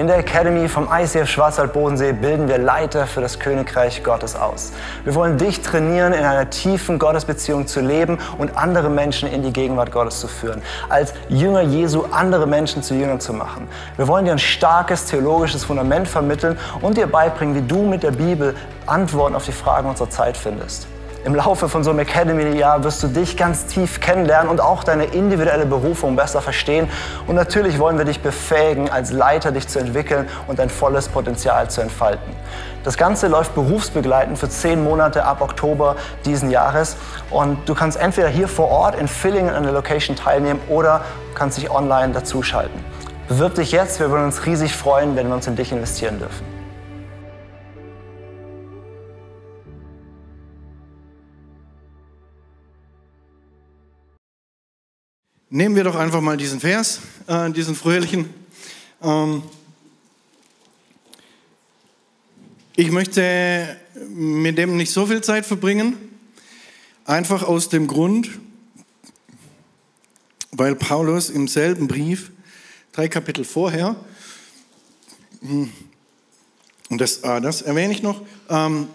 In der Academy vom ICF Schwarzwald-Bodensee bilden wir Leiter für das Königreich Gottes aus. Wir wollen dich trainieren, in einer tiefen Gottesbeziehung zu leben und andere Menschen in die Gegenwart Gottes zu führen. Als Jünger Jesu andere Menschen zu Jüngern zu machen. Wir wollen dir ein starkes theologisches Fundament vermitteln und dir beibringen, wie du mit der Bibel Antworten auf die Fragen unserer Zeit findest. Im Laufe von so einem Academy-Jahr wirst du dich ganz tief kennenlernen und auch deine individuelle Berufung besser verstehen. Und natürlich wollen wir dich befähigen, als Leiter dich zu entwickeln und dein volles Potenzial zu entfalten. Das Ganze läuft berufsbegleitend für 10 Monate ab Oktober diesen Jahres. Und du kannst entweder hier vor Ort in Fillingen an der Location teilnehmen oder kannst dich online dazuschalten. Bewirb dich jetzt, wir würden uns riesig freuen, wenn wir uns in dich investieren dürfen. Nehmen wir doch einfach mal diesen Vers, diesen fröhlichen. Ich möchte mit dem nicht so viel Zeit verbringen, einfach aus dem Grund, weil Paulus im selben Brief, 3 Kapitel vorher, und das erwähne ich noch, 1.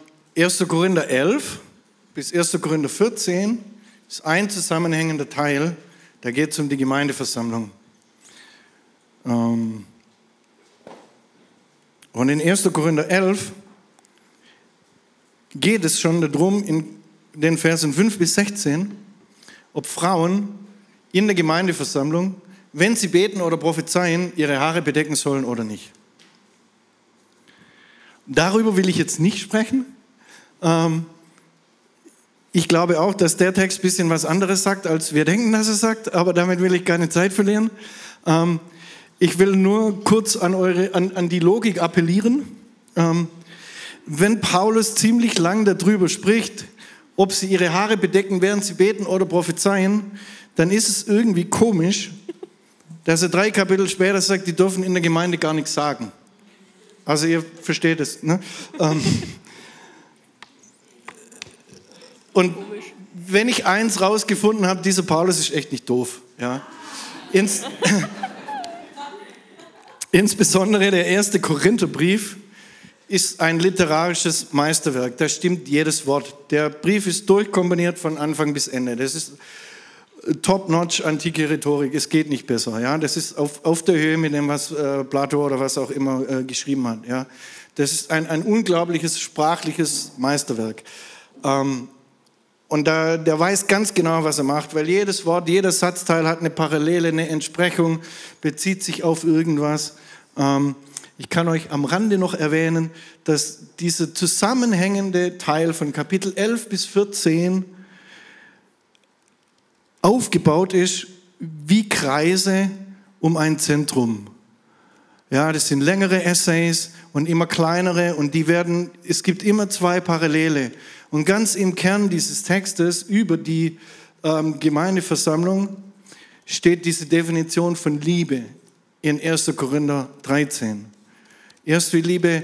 Korinther 11 bis 1. Korinther 14 ist ein zusammenhängender Teil. Da geht es um die Gemeindeversammlung. Und in 1. Korinther 11 geht es schon darum, in den Versen 5 bis 16, ob Frauen in der Gemeindeversammlung, wenn sie beten oder prophezeien, ihre Haare bedecken sollen oder nicht. Darüber will ich jetzt nicht sprechen. Ich glaube auch, dass der Text ein bisschen was anderes sagt, als wir denken, dass er sagt, aber damit will ich keine Zeit verlieren. Ich will nur kurz an die Logik appellieren. Wenn Paulus ziemlich lang darüber spricht, ob sie ihre Haare bedecken, während sie beten oder prophezeien, dann ist es irgendwie komisch, dass er 3 Kapitel später sagt, die dürfen in der Gemeinde gar nichts sagen. Also ihr versteht es, ne? Und wenn ich eins rausgefunden habe, dieser Paulus ist echt nicht doof. Ja. Insbesondere der 1. Korintherbrief ist ein literarisches Meisterwerk. Da stimmt jedes Wort. Der Brief ist durchkombiniert von Anfang bis Ende. Das ist top-notch antike Rhetorik. Es geht nicht besser. Ja. Das ist auf der Höhe mit dem, was Plato oder was auch immer geschrieben hat. Ja. Das ist ein unglaubliches sprachliches Meisterwerk. Und der weiß ganz genau, was er macht, weil jedes Wort, jeder Satzteil hat eine Parallele, eine Entsprechung, bezieht sich auf irgendwas. Ich kann euch am Rande noch erwähnen, dass dieser zusammenhängende Teil von Kapitel 11 bis 14 aufgebaut ist wie Kreise um ein Zentrum. Ja, das sind längere Essays und immer kleinere und es gibt immer 2 Parallele. Und ganz im Kern dieses Textes über die Gemeindeversammlung steht diese Definition von Liebe in 1. Korinther 13. Erst wie Liebe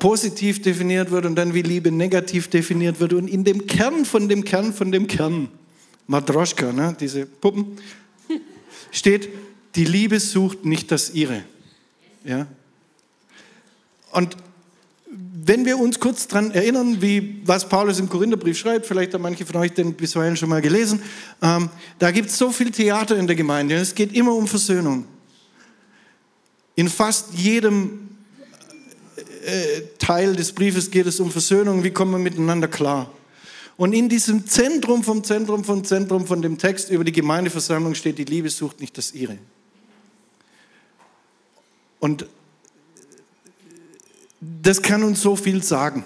positiv definiert wird und dann wie Liebe negativ definiert wird. Und in dem Kern von dem Kern von dem Kern, Matroschka, ne, diese Puppen, steht, die Liebe sucht nicht das Ihre. Ja? Und wenn wir uns kurz daran erinnern, was Paulus im Korintherbrief schreibt, vielleicht haben manche von euch den bisweilen schon mal gelesen, da gibt es so viel Theater in der Gemeinde und es geht immer um Versöhnung. In fast jedem Teil des Briefes geht es um Versöhnung, wie kommen wir miteinander klar. Und in diesem Zentrum vom Zentrum vom Zentrum von dem Text über die Gemeindeversammlung steht, die Liebe sucht nicht das Ihre. Und das kann uns so viel sagen.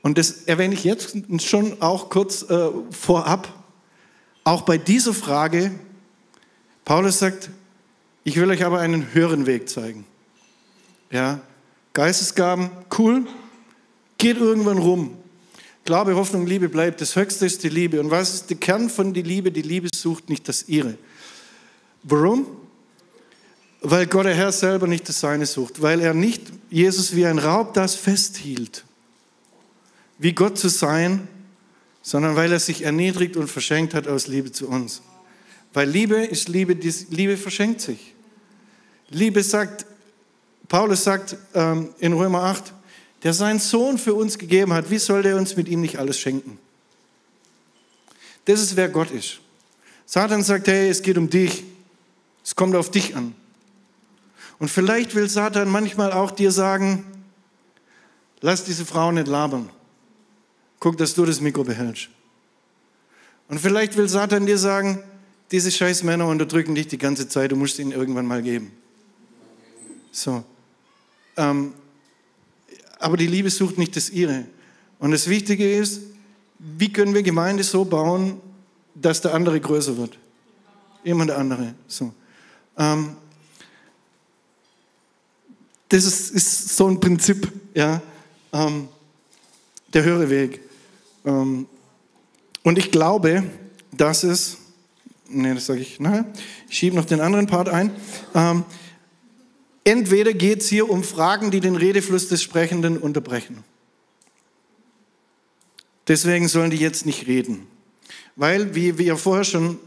Und das erwähne ich jetzt schon auch kurz vorab. Auch bei dieser Frage, Paulus sagt, ich will euch aber einen höheren Weg zeigen. Ja, Geistesgaben, cool, geht irgendwann rum. Glaube, Hoffnung, Liebe bleibt. Das Höchste ist die Liebe. Und was ist der Kern von der Liebe? Die Liebe sucht nicht das Ihre. Warum? Weil Gott der Herr selber nicht das Seine sucht, weil er nicht Jesus wie ein Raub das festhielt, wie Gott zu sein, sondern weil er sich erniedrigt und verschenkt hat aus Liebe zu uns. Weil Liebe ist Liebe, Liebe verschenkt sich. Liebe sagt, Paulus sagt in Römer 8, der seinen Sohn für uns gegeben hat, wie soll der uns mit ihm nicht alles schenken? Das ist, wer Gott ist. Satan sagt, hey, es geht um dich. Es kommt auf dich an. Und vielleicht will Satan manchmal auch dir sagen, lass diese Frau nicht labern. Guck, dass du das Mikro behältst. Und vielleicht will Satan dir sagen, diese scheiß Männer unterdrücken dich die ganze Zeit, du musst ihnen irgendwann mal geben. So. Aber die Liebe sucht nicht das Ihre. Und das Wichtige ist, wie können wir Gemeinde so bauen, dass der andere größer wird? Immer der andere. So. Das ist so ein Prinzip, ja, der höhere Weg. Und ich glaube, dass es, nee, das sage ich nachher, ich schiebe noch den anderen Part ein. Entweder geht es hier um Fragen, die den Redefluss des Sprechenden unterbrechen. Deswegen sollen die jetzt nicht reden. Weil, wie ihr vorher schon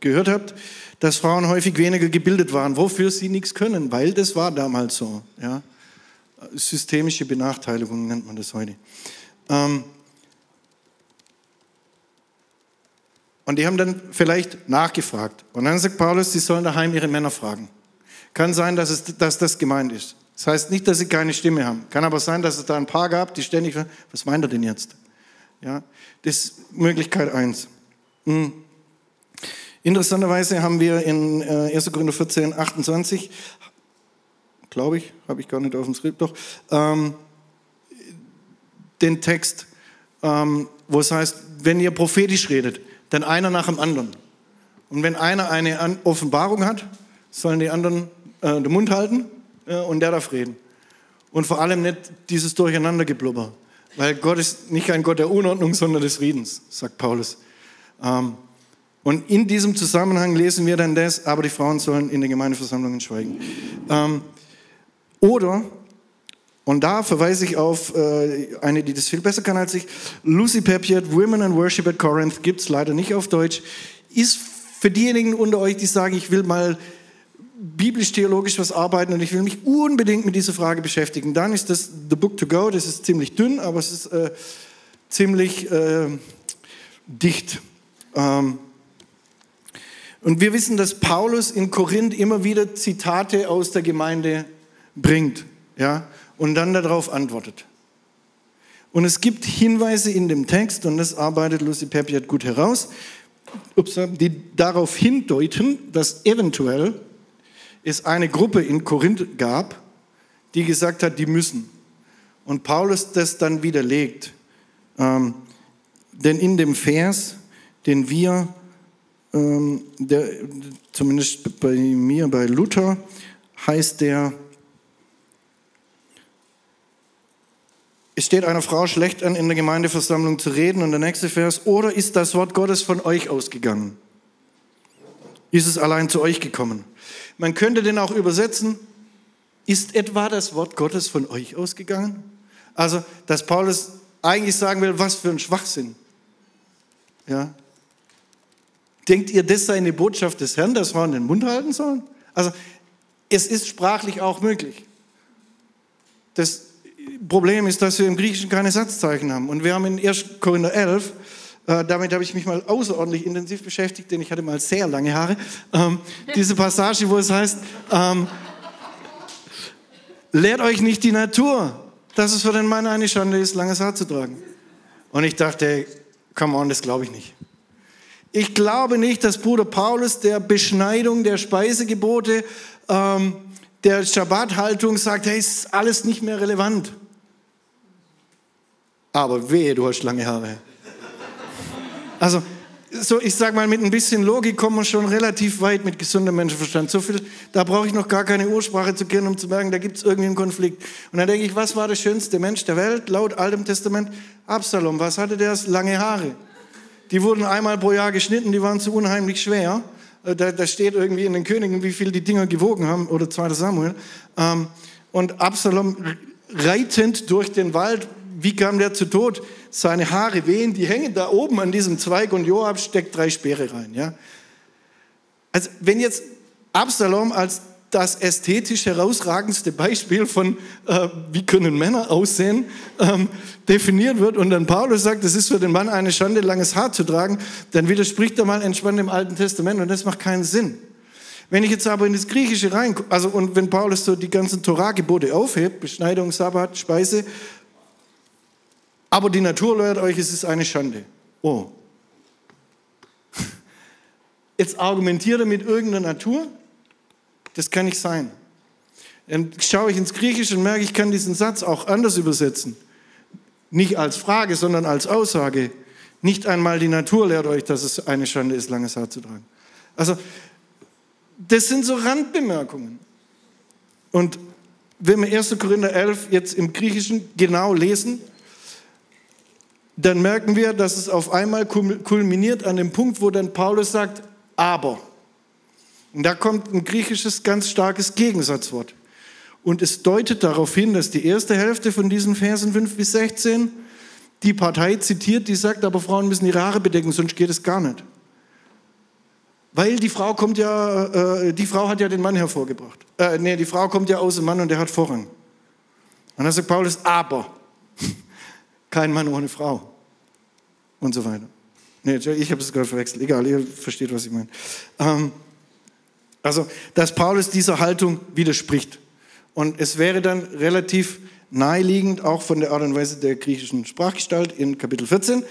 gehört habt, dass Frauen häufig weniger gebildet waren, wofür sie nichts können, weil das war damals so. Ja? Systemische Benachteiligung nennt man das heute. Und die haben dann vielleicht nachgefragt. Und dann sagt Paulus, sie sollen daheim ihre Männer fragen. Kann sein, dass das gemeint ist. Das heißt nicht, dass sie keine Stimme haben. Kann aber sein, dass es da ein paar gab, die ständig, was meint er denn jetzt? Ja? Das ist Möglichkeit 1. Hm. Interessanterweise haben wir in 1. Korinther 14, 28, glaube ich, habe ich gar nicht auf dem Skript, doch, den Text, wo es heißt, wenn ihr prophetisch redet, dann einer nach dem anderen. Und wenn einer eine Offenbarung hat, sollen die anderen den Mund halten und der darf reden. Und vor allem nicht dieses Durcheinandergeblubber, weil Gott ist nicht ein Gott der Unordnung, sondern des Friedens, sagt Paulus. Und in diesem Zusammenhang lesen wir dann das, aber die Frauen sollen in den Gemeindeversammlungen schweigen. Oder, und da verweise ich auf eine, die das viel besser kann als ich, Lucy Peppiatt, Women and Worship at Corinth, gibt es leider nicht auf Deutsch, ist für diejenigen unter euch, die sagen, ich will mal biblisch-theologisch was arbeiten und ich will mich unbedingt mit dieser Frage beschäftigen. Dann ist das The Book to Go, das ist ziemlich dünn, aber es ist ziemlich dicht. Und wir wissen, dass Paulus in Korinth immer wieder Zitate aus der Gemeinde bringt, ja, und dann darauf antwortet. Und es gibt Hinweise in dem Text, und das arbeitet Lucy Peppiatt gut heraus, die darauf hindeuten, dass eventuell es eine Gruppe in Korinth gab, die gesagt hat, die müssen. Und Paulus das dann widerlegt. Denn in dem Vers, den wir zumindest bei mir, bei Luther, heißt der, es steht einer Frau schlecht an, in der Gemeindeversammlung zu reden, und der nächste Vers, oder ist das Wort Gottes von euch ausgegangen? Ist es allein zu euch gekommen? Man könnte den auch übersetzen, ist etwa das Wort Gottes von euch ausgegangen? Also, dass Paulus eigentlich sagen will, was für ein Schwachsinn. Ja, denkt ihr, das sei eine Botschaft des Herrn, dass Frauen den Mund halten sollen? Also, es ist sprachlich auch möglich. Das Problem ist, dass wir im Griechischen keine Satzzeichen haben. Und wir haben in 1. Korinther 11, damit habe ich mich mal außerordentlich intensiv beschäftigt, denn ich hatte mal sehr lange Haare, diese Passage, wo es heißt, lehrt euch nicht die Natur, dass es für den Mann eine Schande ist, langes Haar zu tragen. Und ich dachte, come on, das glaube ich nicht. Ich glaube nicht, dass Bruder Paulus der Beschneidung der Speisegebote, der Schabbathaltung sagt, hey, ist alles nicht mehr relevant. Aber wehe, du hast lange Haare. Also, so, ich sage mal, mit ein bisschen Logik kommen wir schon relativ weit mit gesundem Menschenverstand. So viel, da brauche ich noch gar keine Ursprache zu kennen, um zu merken, da gibt es irgendwie einen Konflikt. Und dann denke ich, was war der schönste Mensch der Welt laut Altem Testament? Absalom. Was hatte der? Lange Haare. Die wurden einmal pro Jahr geschnitten, die waren so unheimlich schwer. Da steht irgendwie in den Königen, wie viel die Dinger gewogen haben, oder 2. Samuel. Und Absalom reitend durch den Wald, wie kam der zu Tod? Seine Haare wehen, die hängen da oben an diesem Zweig und Joab steckt 3 Speere rein. Ja? Also wenn jetzt Absalom als das ästhetisch herausragendste Beispiel von, wie können Männer aussehen, definiert wird und dann Paulus sagt, das ist für den Mann eine Schande, langes Haar zu tragen, dann widerspricht er mal entspannt dem Alten Testament und das macht keinen Sinn. Wenn ich jetzt aber in das Griechische reingucke, also und wenn Paulus so die ganzen Torah-Gebote aufhebt, Beschneidung, Sabbat, Speise, aber die Natur lehrt euch, es ist eine Schande. Oh. Jetzt argumentiert er mit irgendeiner Natur, das kann nicht sein. Dann schaue ich ins Griechische und merke, ich kann diesen Satz auch anders übersetzen. Nicht als Frage, sondern als Aussage. Nicht einmal die Natur lehrt euch, dass es eine Schande ist, langes Haar zu tragen. Also, das sind so Randbemerkungen. Und wenn wir 1. Korinther 11 jetzt im Griechischen genau lesen, dann merken wir, dass es auf einmal kulminiert an dem Punkt, wo dann Paulus sagt, aber. Und da kommt ein griechisches ganz starkes Gegensatzwort. Und es deutet darauf hin, dass die erste Hälfte von diesen Versen 5 bis 16 die Partei zitiert, die sagt, aber Frauen müssen ihre Haare bedecken, sonst geht es gar nicht. Weil die Frau kommt ja, die Frau hat ja den Mann hervorgebracht. Die Frau kommt ja aus dem Mann und der hat Vorrang. Und dann sagt Paulus, aber kein Mann ohne Frau. Und so weiter. Nee, ich habe es gerade verwechselt. Egal, ihr versteht, was ich meine. Also, dass Paulus dieser Haltung widerspricht. Und es wäre dann relativ naheliegend, auch von der Art und Weise der griechischen Sprachgestalt in Kapitel 14,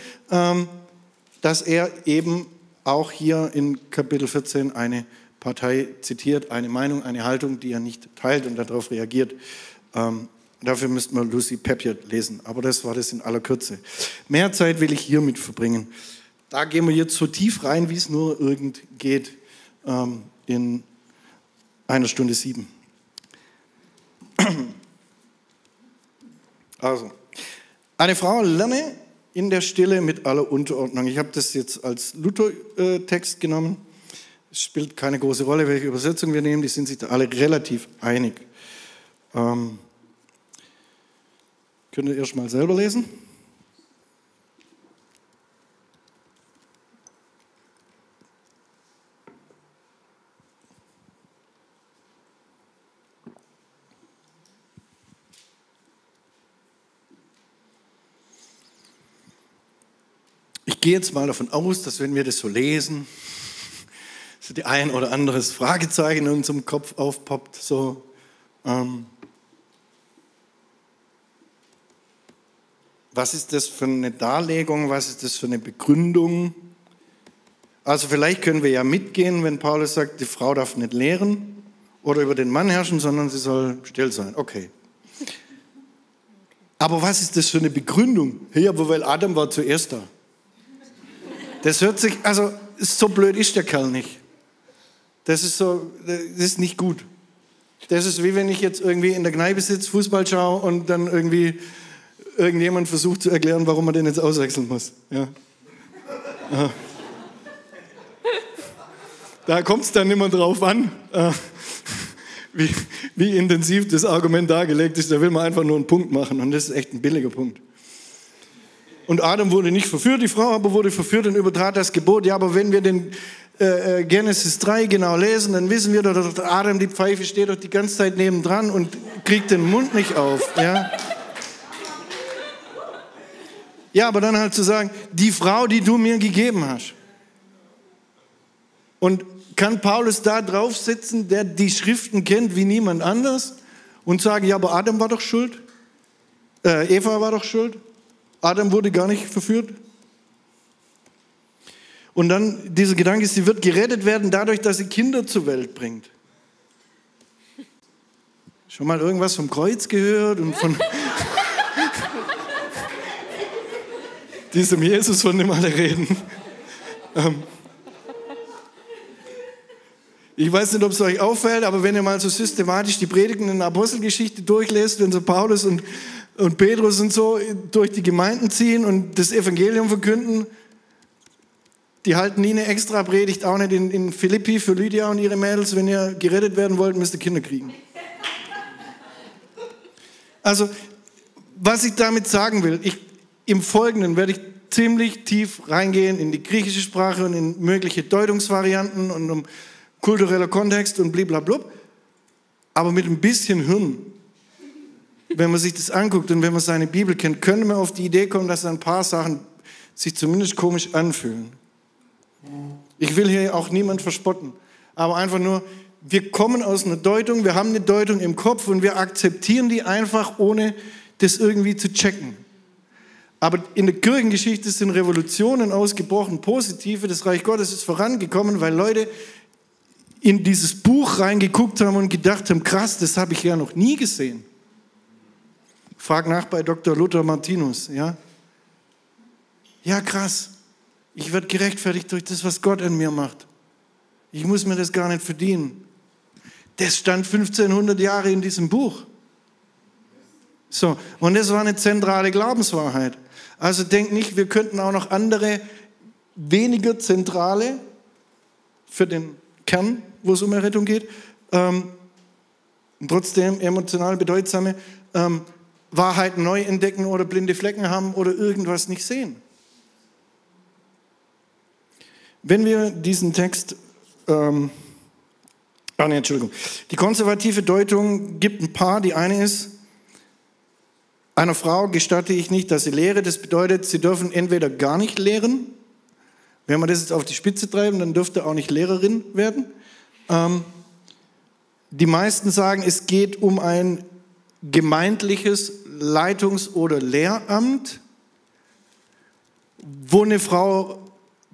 dass er eben auch hier in Kapitel 14 eine Partei zitiert, eine Meinung, eine Haltung, die er nicht teilt und darauf reagiert. Dafür müsste man Lucy Peppiatt lesen, aber das war das in aller Kürze. Mehr Zeit will ich hiermit verbringen. Da gehen wir jetzt so tief rein, wie es nur irgend geht, in einer Stunde 7. Also, eine Frau lerne in der Stille mit aller Unterordnung. Ich habe das jetzt als Luther-Text genommen. Es spielt keine große Rolle, welche Übersetzung wir nehmen, die sind sich da alle relativ einig. Könnt ihr erst mal selber lesen? Ich gehe jetzt mal davon aus, dass wenn wir das so lesen, so die ein oder anderes Fragezeichen in unserem Kopf aufpoppt, so was ist das für eine Darlegung, was ist das für eine Begründung? Also vielleicht können wir ja mitgehen, wenn Paulus sagt, die Frau darf nicht lehren oder über den Mann herrschen, sondern sie soll still sein. Okay. Aber was ist das für eine Begründung? Hey, aber weil Adam war zuerst da. Das hört sich, also so blöd ist der Kerl nicht. Das ist so, das ist nicht gut. Das ist wie wenn ich jetzt irgendwie in der Kneipe sitze, Fußball schaue und dann irgendwie irgendjemand versucht zu erklären, warum man den jetzt auswechseln muss. Ja. Da kommt es dann nicht mehr drauf an, wie intensiv das Argument dargelegt ist. Da will man einfach nur einen Punkt machen und das ist echt ein billiger Punkt. Und Adam wurde nicht verführt, die Frau aber wurde verführt und übertrat das Gebot. Ja, aber wenn wir den Genesis 3 genau lesen, dann wissen wir, dass Adam, die Pfeife, steht doch die ganze Zeit nebendran und kriegt den Mund nicht auf. Ja? Ja, aber dann halt zu sagen, die Frau, die du mir gegeben hast. Und kann Paulus da drauf sitzen, der die Schriften kennt wie niemand anders und sagen, ja, aber Adam war doch schuld, Eva war doch schuld, Adam wurde gar nicht verführt. Und dann dieser Gedanke ist, sie wird gerettet werden dadurch, dass sie Kinder zur Welt bringt. Schon mal irgendwas vom Kreuz gehört und von... diesem Jesus, von dem alle reden. Ich weiß nicht, ob es euch auffällt, aber wenn ihr mal so systematisch die Predigten in der Apostelgeschichte durchlest, wenn so Paulus und Petrus und so durch die Gemeinden ziehen und das Evangelium verkünden, die halten nie eine extra Predigt, auch nicht in Philippi für Lydia und ihre Mädels. Wenn ihr gerettet werden wollt, müsst ihr Kinder kriegen. Also, was ich damit sagen will, im Folgenden werde ich ziemlich tief reingehen in die griechische Sprache und in mögliche Deutungsvarianten und um kultureller Kontext und bliblablub. Aber mit ein bisschen Hirn, wenn man sich das anguckt und wenn man seine Bibel kennt, könnte man auf die Idee kommen, dass ein paar Sachen sich zumindest komisch anfühlen. Ich will hier auch niemand verspotten, aber einfach nur, wir kommen aus einer Deutung, wir haben eine Deutung im Kopf und wir akzeptieren die einfach, ohne das irgendwie zu checken. Aber in der Kirchengeschichte sind Revolutionen ausgebrochen, positive, das Reich Gottes ist vorangekommen, weil Leute in dieses Buch reingeguckt haben und gedacht haben, krass, das habe ich ja noch nie gesehen. Frag nach bei Dr. Luther Martinus, ja? Ja, krass. Ich werde gerechtfertigt durch das, was Gott an mir macht. Ich muss mir das gar nicht verdienen. Das stand 1500 Jahre in diesem Buch. So, und das war eine zentrale Glaubenswahrheit. Also denkt nicht, wir könnten auch noch andere, weniger zentrale, für den Kern, wo es um Errettung geht, trotzdem emotional bedeutsame Wahrheiten neu entdecken oder blinde Flecken haben oder irgendwas nicht sehen. Wenn wir diesen Text, die konservative Deutung gibt ein paar. Die eine ist, einer Frau gestatte ich nicht, dass sie lehre. Das bedeutet, sie dürfen entweder gar nicht lehren. Wenn wir das jetzt auf die Spitze treiben, dann dürfte auch nicht Lehrerin werden. Die meisten sagen, es geht um ein gemeindliches Leitungs- oder Lehramt, wo eine Frau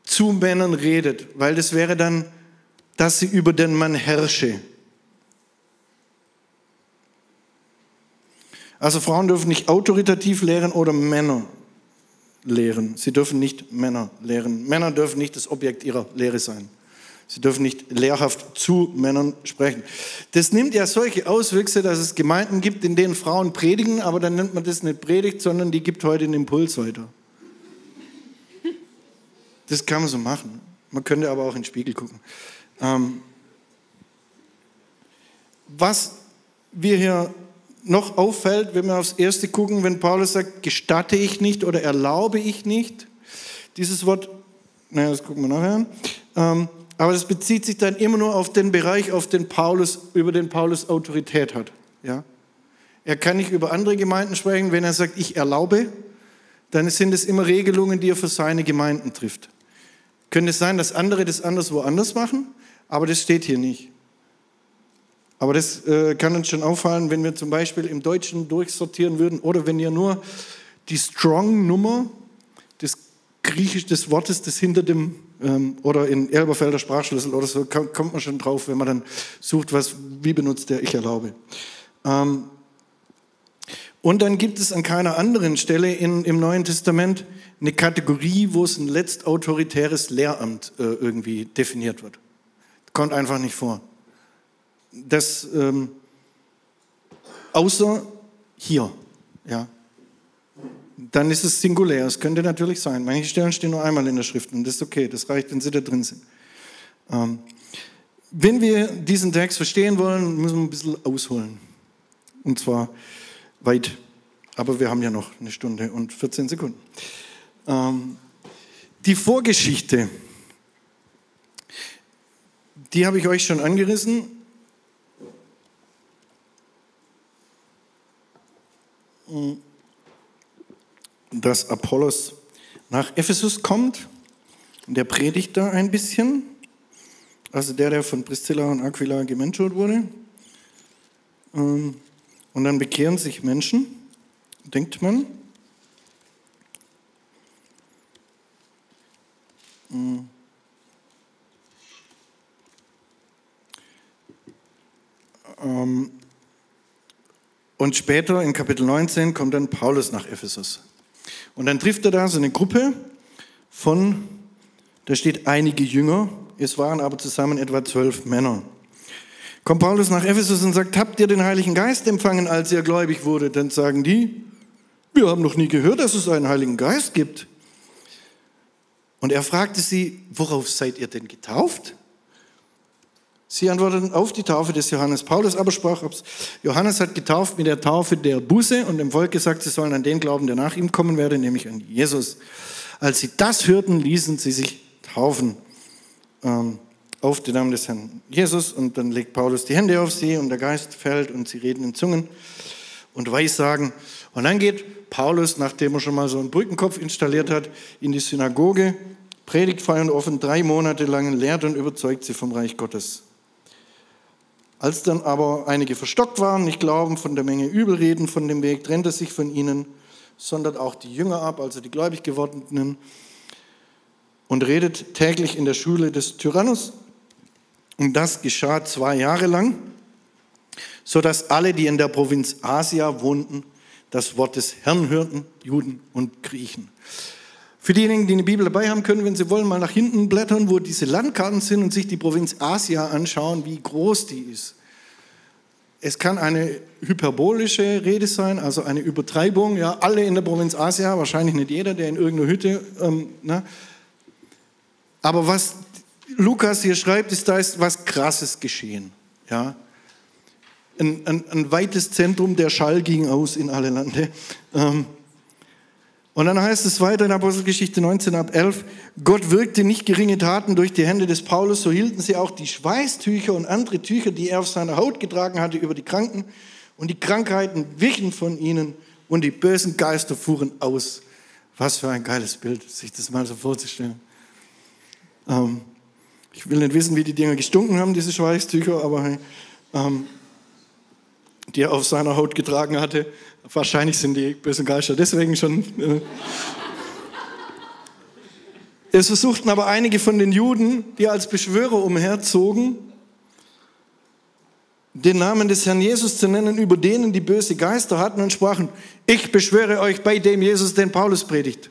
zu Männern redet, weil das wäre dann, dass sie über den Mann herrsche. Also Frauen dürfen nicht autoritativ lehren oder Männer lehren. Sie dürfen nicht Männer lehren. Männer dürfen nicht das Objekt ihrer Lehre sein. Sie dürfen nicht lehrhaft zu Männern sprechen. Das nimmt ja solche Auswüchse, dass es Gemeinden gibt, in denen Frauen predigen, aber dann nennt man das nicht Predigt, sondern die gibt heute einen Impuls weiter. Das kann man so machen. Man könnte aber auch in den Spiegel gucken. Was wir hier noch auffällt, wenn wir aufs Erste gucken, wenn Paulus sagt, gestatte ich nicht oder erlaube ich nicht, dieses Wort, naja, das gucken wir nachher an, aber das bezieht sich dann immer nur auf den Bereich, auf den Paulus, über den Paulus Autorität hat. Ja? Er kann nicht über andere Gemeinden sprechen, wenn er sagt, ich erlaube, dann sind es immer Regelungen, die er für seine Gemeinden trifft. Könnte es sein, dass andere das anderswo anders machen, aber das steht hier nicht. Aber das kann uns schon auffallen, wenn wir zum Beispiel im Deutschen durchsortieren würden oder wenn ihr nur die Strong-Nummer des griechischen Wortes, das hinter dem, oder in Elberfelder Sprachschlüssel oder so, kommt man schon drauf, wenn man dann sucht, was, wie benutzt der ich erlaube. Und dann gibt es an keiner anderen Stelle im Neuen Testament eine Kategorie, wo es ein letztautoritäres Lehramt irgendwie definiert wird. Kommt einfach nicht vor. Das, außer hier, ja, dann ist es singulär, es könnte natürlich sein. Manche Stellen stehen nur einmal in der Schrift und das ist okay, das reicht, wenn sie da drin sind. Wenn wir diesen Text verstehen wollen, müssen wir ein bisschen ausholen. Und zwar weit, aber wir haben ja noch eine Stunde und 14 Sekunden. Die Vorgeschichte, die habe ich euch schon angerissen. Dass Apollos nach Ephesus kommt, der predigt da ein bisschen, also der von Priscilla und Aquila gementort wurde. Und dann bekehren sich Menschen, denkt man. Und später in Kapitel 19 kommt dann Paulus nach Ephesus. Und dann trifft er da so eine Gruppe von, da steht einige Jünger, es waren aber zusammen etwa 12 Männer. Kommt Paulus nach Ephesus und sagt, habt ihr den Heiligen Geist empfangen, als ihr gläubig wurdet? Dann sagen die, wir haben noch nie gehört, dass es einen Heiligen Geist gibt. Und er fragte sie, worauf seid ihr denn getauft? Sie antworteten auf die Taufe des Johannes. Paulus aber sprach, Johannes hat getauft mit der Taufe der Buße und dem Volk gesagt, sie sollen an den glauben, der nach ihm kommen werde, nämlich an Jesus. Als sie das hörten, ließen sie sich taufen. auf den Namen des Herrn Jesus. Und dann legt Paulus die Hände auf sie und der Geist fällt und sie reden in Zungen und Weissagen. Und dann geht Paulus, nachdem er schon mal so einen Brückenkopf installiert hat, in die Synagoge, predigt frei und offen 3 Monate lang, lehrt und überzeugt sie vom Reich Gottes. Als dann aber einige verstockt waren, nicht glauben, von der Menge übelreden, von dem Weg, trennt er sich von ihnen, sondert auch die Jünger ab, also die gläubig gewordenen, und redet täglich in der Schule des Tyrannus. Und das geschah 2 Jahre lang, sodass alle, die in der Provinz Asia wohnten, das Wort des Herrn hörten, Juden und Griechen. Für diejenigen, die eine Bibel dabei haben können, wenn sie wollen, mal nach hinten blättern, wo diese Landkarten sind und sich die Provinz Asia anschauen, wie groß die ist. Es kann eine hyperbolische Rede sein, also eine Übertreibung. Ja, alle in der Provinz Asia, wahrscheinlich nicht jeder, der in irgendeiner Hütte. Aber was Lukas hier schreibt, ist, da ist was Krasses geschehen. Ja? Ein weites Zentrum, der Schall ging aus in alle Lande. Und dann heißt es weiter in Apostelgeschichte 19 ab 11, Gott wirkte nicht geringe Taten durch die Hände des Paulus, so hielten sie auch die Schweißtücher und andere Tücher, die er auf seiner Haut getragen hatte, über die Kranken. Und die Krankheiten wichen von ihnen und die bösen Geister fuhren aus. Was für ein geiles Bild, sich das mal so vorzustellen. Ich will nicht wissen, wie die Dinger gestunken haben, diese Schweißtücher, aber die er auf seiner Haut getragen hatte. Wahrscheinlich sind die bösen Geister deswegen schon. Es versuchten aber einige von den Juden, die als Beschwörer umherzogen, den Namen des Herrn Jesus zu nennen, über denen die böse Geister hatten und sprachen, ich beschwöre euch bei dem Jesus, den Paulus predigt.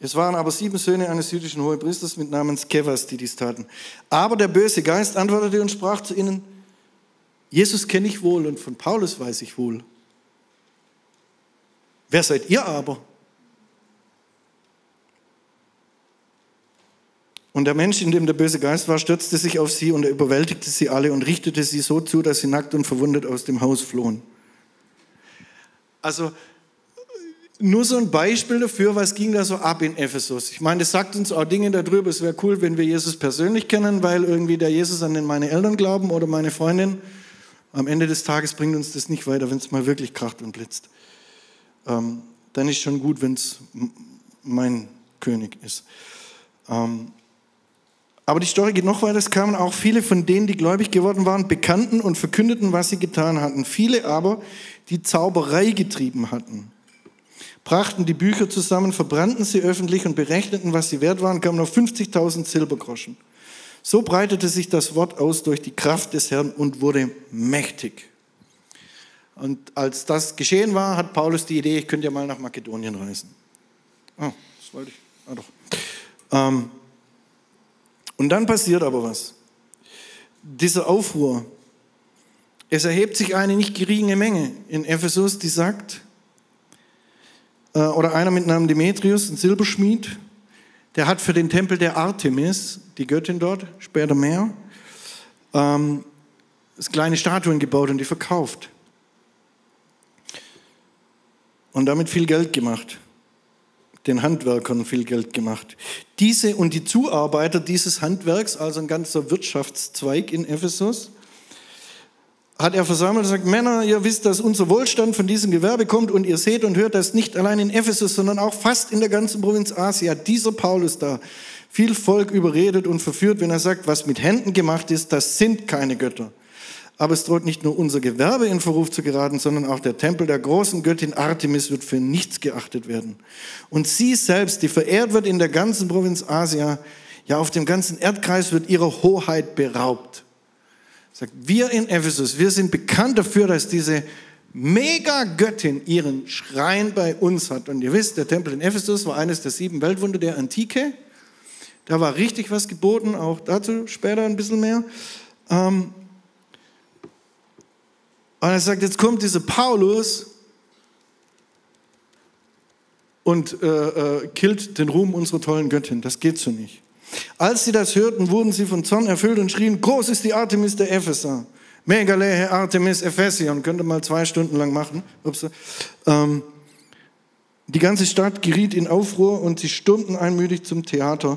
Es waren aber 7 Söhne eines jüdischen Hohepriesters mit Namen Skevas, die dies taten. Aber der böse Geist antwortete und sprach zu ihnen, Jesus kenne ich wohl und von Paulus weiß ich wohl. Wer seid ihr aber? Und der Mensch, in dem der böse Geist war, stürzte sich auf sie und er überwältigte sie alle und richtete sie so zu, dass sie nackt und verwundet aus dem Haus flohen. Also nur so ein Beispiel dafür, was ging da so ab in Ephesus. Ich meine, das sagt uns auch Dinge darüber. Es wäre cool, wenn wir Jesus persönlich kennen, weil irgendwie der Jesus, an den meine Eltern glauben oder meine Freundin, am Ende des Tages bringt uns das nicht weiter, wenn es mal wirklich kracht und blitzt. Dann ist schon gut, wenn es mein König ist. Aber die Story geht noch weiter. Es kamen auch viele von denen, die gläubig geworden waren, bekannten und verkündeten, was sie getan hatten. Viele aber, die Zauberei getrieben hatten, brachten die Bücher zusammen, verbrannten sie öffentlich und berechneten, was sie wert waren, kamen auf 50.000 Silbergroschen. So breitete sich das Wort aus durch die Kraft des Herrn und wurde mächtig. Und als das geschehen war, hat Paulus die Idee, ich könnte ja mal nach Makedonien reisen. Ah, das wollte ich. Ah, doch. Und dann passiert aber was. Dieser Aufruhr. Es erhebt sich eine nicht geringe Menge in Ephesus, die sagt, oder einer mit Namen Demetrius, ein Silberschmied, der hat für den Tempel der Artemis, die Göttin dort, später mehr, kleine Statuen gebaut und die verkauft. Und damit viel Geld gemacht. Den Handwerkern viel Geld gemacht. Diese und die Zuarbeiter dieses Handwerks, also ein ganzer Wirtschaftszweig in Ephesus, hat er versammelt und sagt, Männer, ihr wisst, dass unser Wohlstand von diesem Gewerbe kommt und ihr seht und hört das nicht allein in Ephesus, sondern auch fast in der ganzen Provinz Asia. Dieser Paulus da viel Volk überredet und verführt, wenn er sagt, was mit Händen gemacht ist, das sind keine Götter. Aber es droht nicht nur unser Gewerbe in Verruf zu geraten, sondern auch der Tempel der großen Göttin Artemis wird für nichts geachtet werden. Und sie selbst, die verehrt wird in der ganzen Provinz Asia, ja auf dem ganzen Erdkreis wird ihrer Hoheit beraubt. Sagt, wir in Ephesus, wir sind bekannt dafür, dass diese Mega-Göttin ihren Schrein bei uns hat. Und ihr wisst, der Tempel in Ephesus war eines der 7 Weltwunder der Antike. Da war richtig was geboten, auch dazu später ein bisschen mehr. Und er sagt, jetzt kommt dieser Paulus und killt den Ruhm unserer tollen Göttin. Das geht so nicht. Als sie das hörten, wurden sie von Zorn erfüllt und schrien, groß ist die Artemis der Epheser. Megalehe Artemis Ephesion. Könnt ihr mal 2 Stunden lang machen. Ups. Die ganze Stadt geriet in Aufruhr und sie stürmten einmütig zum Theater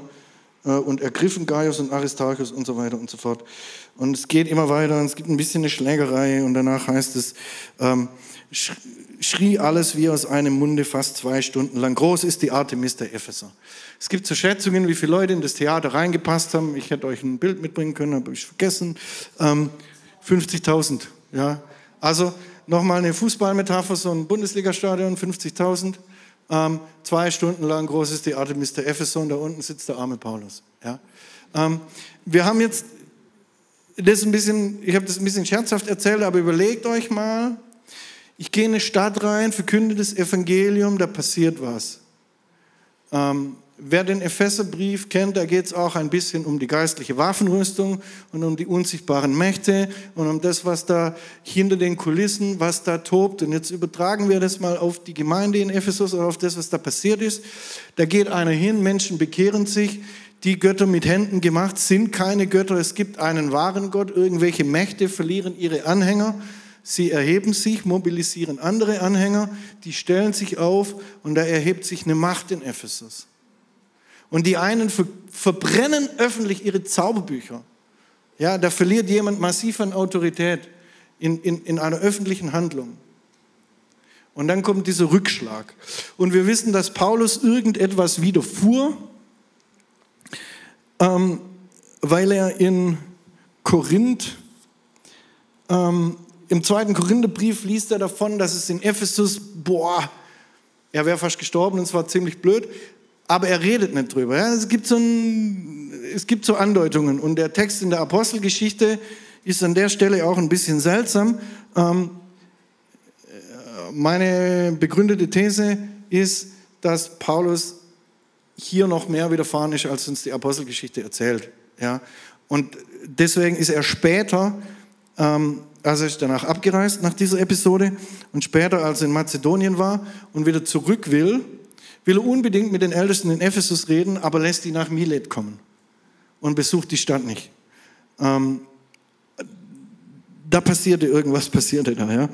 und ergriffen Gaius und Aristarchus und so weiter und so fort. Und es geht immer weiter und es gibt ein bisschen eine Schlägerei und danach heißt es, schrie alles wie aus einem Munde fast 2 Stunden lang. Groß ist die Artemis der Epheser. Es gibt so Schätzungen, wie viele Leute in das Theater reingepasst haben. Ich hätte euch ein Bild mitbringen können, habe ich vergessen. 50.000. Ja. Also nochmal eine Fußballmetapher, so ein Bundesligastadion, 50.000. 2 Stunden lang, groß ist die Artemis der Epheser und da unten sitzt der arme Paulus. Ja. Wir haben jetzt das ein bisschen, ich habe das ein bisschen scherzhaft erzählt, aber überlegt euch mal, ich gehe in eine Stadt rein, verkünde das Evangelium, da passiert was. Wer den Epheserbrief kennt, da geht es auch ein bisschen um die geistliche Waffenrüstung und um die unsichtbaren Mächte und um das, was da hinter den Kulissen, was da tobt. Und jetzt übertragen wir das mal auf die Gemeinde in Ephesus oder auf das, was da passiert ist. Da geht einer hin, Menschen bekehren sich, die Götter mit Händen gemacht sind keine Götter, es gibt einen wahren Gott, irgendwelche Mächte verlieren ihre Anhänger. Sie erheben sich, mobilisieren andere Anhänger, die stellen sich auf und da erhebt sich eine Macht in Ephesus. Und die einen verbrennen öffentlich ihre Zauberbücher. Ja, da verliert jemand massiv an Autorität in einer öffentlichen Handlung. Und dann kommt dieser Rückschlag. Und wir wissen, dass Paulus irgendetwas widerfuhr, weil er in Korinth im 2. Korintherbrief liest er davon, dass es in Ephesus, er wäre fast gestorben und es war ziemlich blöd, aber er redet nicht drüber. Ja, es gibt so Andeutungen und der Text in der Apostelgeschichte ist an der Stelle auch ein bisschen seltsam. Meine begründete These ist, dass Paulus hier noch mehr widerfahren ist, als uns die Apostelgeschichte erzählt. Ja? Und deswegen ist er später... Also er ist danach abgereist nach dieser Episode und später, als er in Mazedonien war und wieder zurück will, will er unbedingt mit den Ältesten in Ephesus reden, aber lässt die nach Milet kommen und besucht die Stadt nicht. Da passierte irgendwas, ja.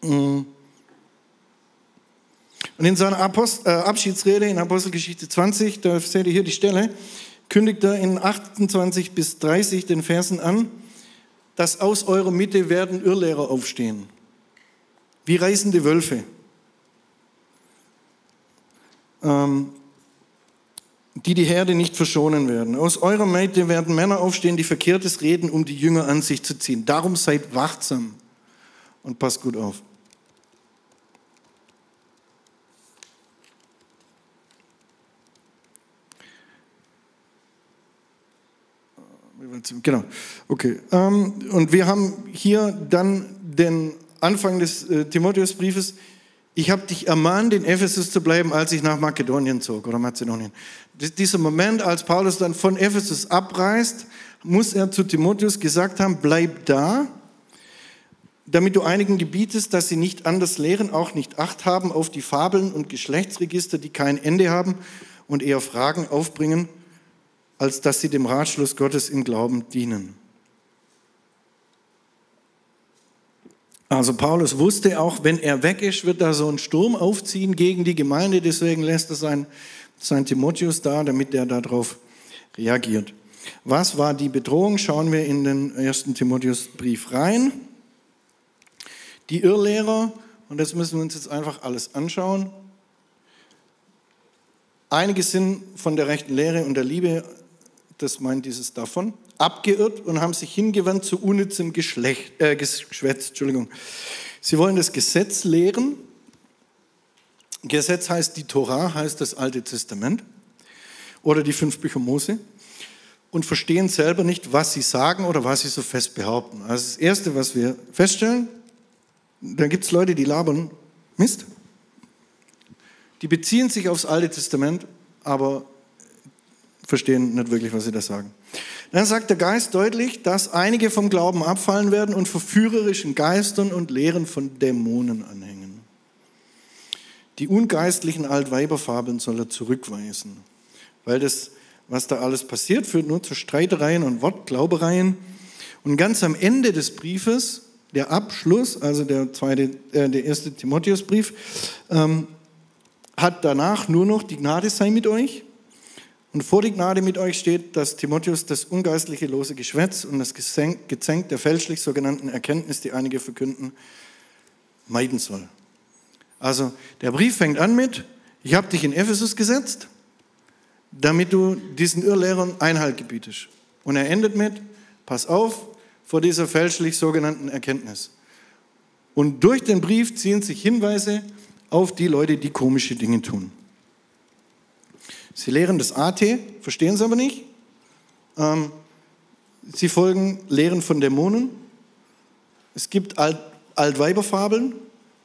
Und in seiner Abschiedsrede in Apostelgeschichte 20, da seht ihr hier die Stelle, kündigt er in 28 bis 30 den Versen an, dass aus eurer Mitte werden Irrlehrer aufstehen, wie reißende Wölfe, die die Herde nicht verschonen werden. Aus eurer Mitte werden Männer aufstehen, die Verkehrtes reden, um die Jünger an sich zu ziehen. Darum seid wachsam und passt gut auf. Genau, okay. Und wir haben hier dann den Anfang des Timotheusbriefes. Ich habe dich ermahnt, in Ephesus zu bleiben, als ich nach Makedonien zog oder Mazedonien. Dieser Moment, als Paulus dann von Ephesus abreist, muss er zu Timotheus gesagt haben, bleib da, damit du einigen gebietest, dass sie nicht anders lehren, auch nicht Acht haben auf die Fabeln und Geschlechtsregister, die kein Ende haben und eher Fragen aufbringen, als dass sie dem Ratschluss Gottes im Glauben dienen. Also Paulus wusste auch, wenn er weg ist, wird da so ein Sturm aufziehen gegen die Gemeinde, deswegen lässt er sein Timotheus da, damit er darauf reagiert. Was war die Bedrohung? Schauen wir in den 1. Timotheusbrief rein. Die Irrlehrer, und das müssen wir uns jetzt einfach alles anschauen. Einige sind von der rechten Lehre und der Liebe, das meint dieses davon, abgeirrt und haben sich hingewandt zu unnützem Geschwätz. Entschuldigung. Sie wollen das Gesetz lehren. Gesetz heißt die Tora, heißt das Alte Testament oder die 5 Bücher Mose und verstehen selber nicht, was sie sagen oder was sie so fest behaupten. Also das Erste, was wir feststellen, da gibt es Leute, die labern Mist. Die beziehen sich aufs Alte Testament, aber verstehen nicht wirklich, was sie da sagen. Dann sagt der Geist deutlich, dass einige vom Glauben abfallen werden und verführerischen Geistern und Lehren von Dämonen anhängen. Die ungeistlichen Altweiberfabeln soll er zurückweisen, weil das, was da alles passiert, führt nur zu Streitereien und Wortglaubereien. Und ganz am Ende des Briefes, der Abschluss, also der 1. Timotheusbrief, hat danach nur noch die Gnade sei mit euch Und vor die Gnade mit euch steht, dass Timotheus das ungeistliche lose Geschwätz und das Gezänk der fälschlich sogenannten Erkenntnis, die einige verkünden, meiden soll. Also der Brief fängt an mit, ich habe dich in Ephesus gesetzt, damit du diesen Irrlehrern Einhalt gebietest. Und er endet mit, pass auf vor dieser fälschlich sogenannten Erkenntnis. Und durch den Brief ziehen sich Hinweise auf die Leute, die komische Dinge tun. Sie lehren das AT, verstehen es aber nicht. Sie folgen Lehren von Dämonen. Es gibt Altweiberfabeln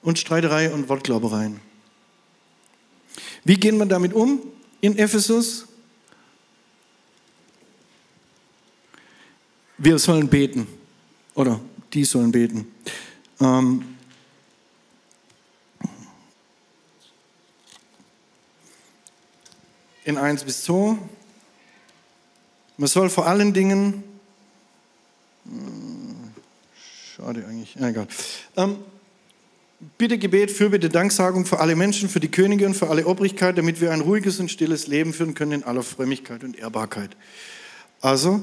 und Streiterei und Wortglaubereien. Wie gehen wir damit um in Ephesus? Wir sollen beten. Oder die sollen beten. In 1-2. Man soll vor allen Dingen, schade eigentlich, egal. Bitte Gebet, Fürbitte, Danksagung für alle Menschen, für die Könige und für alle Obrigkeit, damit wir ein ruhiges und stilles Leben führen können in aller Frömmigkeit und Ehrbarkeit. Also,